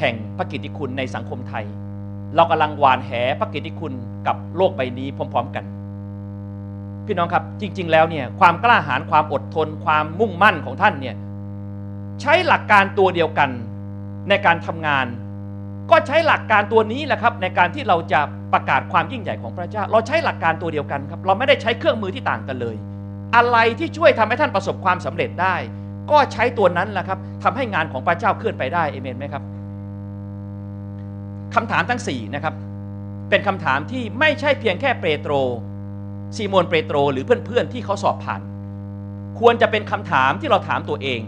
แห่งพระกิตติคุณในสังคมไทยเรากำลังหว่านแหพระกิตติคุณกับโลกใบนี้พร้อมๆกันพี่น้องครับจริงๆแล้วเนี่ยความกล้าหาญความอดทนความมุ่งมั่นของท่านเนี่ยใช้หลักการตัวเดียวกันในการทำงานก็ใช้หลักการตัวนี้แหละครับในการที่เราจะประกาศความยิ่งใหญ่ของพระเจ้าเราใช้หลักการตัวเดียวกันครับเราไม่ได้ใช้เครื่องมือที่ต่างกันเลยอะไรที่ช่วยทำให้ท่านประสบความสำเร็จได้ก็ใช้ตัวนั้นแหละครับทำให้งานของพระเจ้าเคลื่อนไปได้เอเมนไหมครับคำถามทั้งสี่นะครับเป็นคำถามที่ไม่ใช่เพียงแค่เปโตรซีโมนเปโตรหรือเพื่อนๆที่เขาสอบผ่านควรจะเป็นคำถามที่เราถามตัวเอง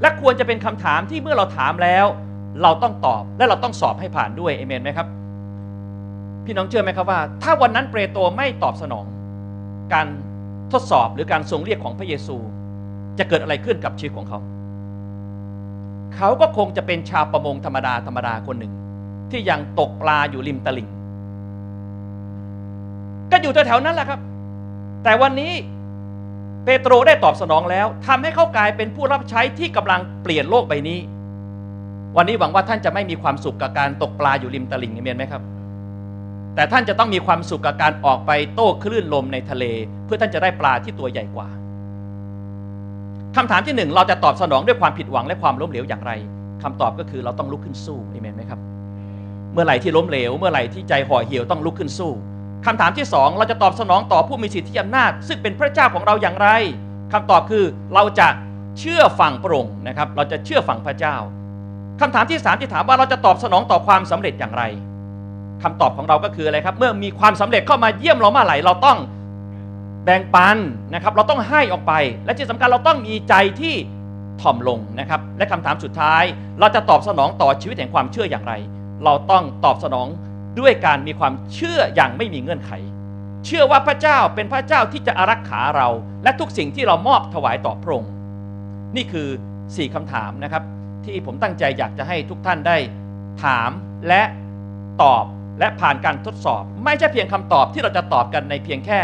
และควรจะเป็นคำถามที่เมื่อเราถามแล้วเราต้องตอบและเราต้องสอบให้ผ่านด้วยเอเมนไหมครับพี่น้องเชื่อไหมครับว่าถ้าวันนั้นเปโตรไม่ตอบสนองการทดสอบหรือการทรงเรียกของพระเยซูจะเกิดอะไรขึ้นกับชีวิตของเขาเขาก็คงจะเป็นชาวประมงธรรมดาธรรมดาคนหนึ่งที่ยังตกปลาอยู่ริมตลิ่งก็อยู่แถวๆนั้นแหละครับแต่วันนี้เปโตรได้ตอบสนองแล้วทำให้เขากลายเป็นผู้รับใช้ที่กำลังเปลี่ยนโลกใบนี้วันนี้หวังว่าท่านจะไม่มีความสุขกับการตกปลาอยู่ริมตลิ่งเอเมนไหมครับแต่ท่านจะต้องมีความสุขกับการออกไปโต้คลื่นลมในทะเลเพื่อท่านจะได้ปลาที่ตัวใหญ่กว่าคำถามที่หนึ่งเราจะตอบสนองด้วยความผิดหวังและความล้มเหลวอย่างไรคำตอบก็คือเราต้องลุกขึ้นสู้เอเมนไหมครับเมื่อไหร่ที่ล้มเหลวเมื่อไหร่ที่ใจห่อเหี่ยวต้องลุกขึ้นสู้คำถามที่สองเราจะตอบสนองต่อผู้มีสิทธิอำนาจซึ่งเป็นพระเจ้าของเราอย่างไรคำตอบคือเราจะเชื่อฟังพระองค์นะครับเราจะเชื่อฟังพระเจ้าคำถามที่สามที่ถามว่าเราจะตอบสนองต่อความสำเร็จอย่างไรคำตอบของเราก็คืออะไรครับเมื่อมีความสำเร็จเข้ามาเยี่ยมเรามาไหลเราต้องแบ่งปันนะครับเราต้องให้ออกไปและที่สำคัญเราต้องมีใจที่ถ่อมลงนะครับและคำถามสุดท้ายเราจะตอบสนองต่อชีวิตแห่งความเชื่ออย่างไรเราต้องตอบสนองด้วยการมีความเชื่ออย่างไม่มีเงื่อนไขเชื่อว่าพระเจ้าเป็นพระเจ้าที่จะอารักขาเราและทุกสิ่งที่เรามอบถวายต่อพระองค์นี่คือสี่คำถามนะครับที่ผมตั้งใจอยากจะให้ทุกท่านได้ถามและตอบและผ่านการทดสอบไม่ใช่เพียงคำตอบที่เราจะตอบกันในเพียงแค่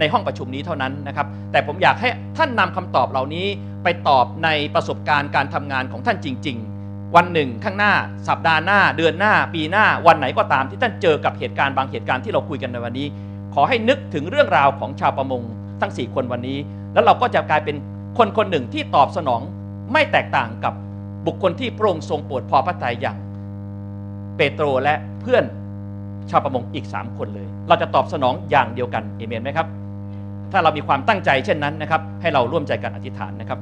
ในห้องประชุมนี้เท่านั้นนะครับแต่ผมอยากให้ท่านนำคำตอบเหล่านี้ไปตอบในประสบการณ์การทำงานของท่านจริงๆวันหนึ่งข้างหน้าสัปดาห์หน้าเดือนหน้าปีหน้าวันไหนก็ตามที่ท่านเจอกับเหตุการณ์บางเหตุการณ์ที่เราคุยกันในวันนี้ขอให้นึกถึงเรื่องราวของชาวประมง ทั้งสี่คนวันนี้แล้วเราก็จะกลายเป็นคนคนหนึ่งที่ตอบสนองไม่แตกต่างกับบุคคลที่พระองค์ทรงโปรดพอพระทัยอย่างเปโตรและเพื่อนชาวประมงอีกสามคนเลยเราจะตอบสนองอย่างเดียวกันเอเมนไหมครับถ้าเรามีความตั้งใจเช่นนั้นนะครับให้เราร่วมใจกันอธิษฐานนะครับ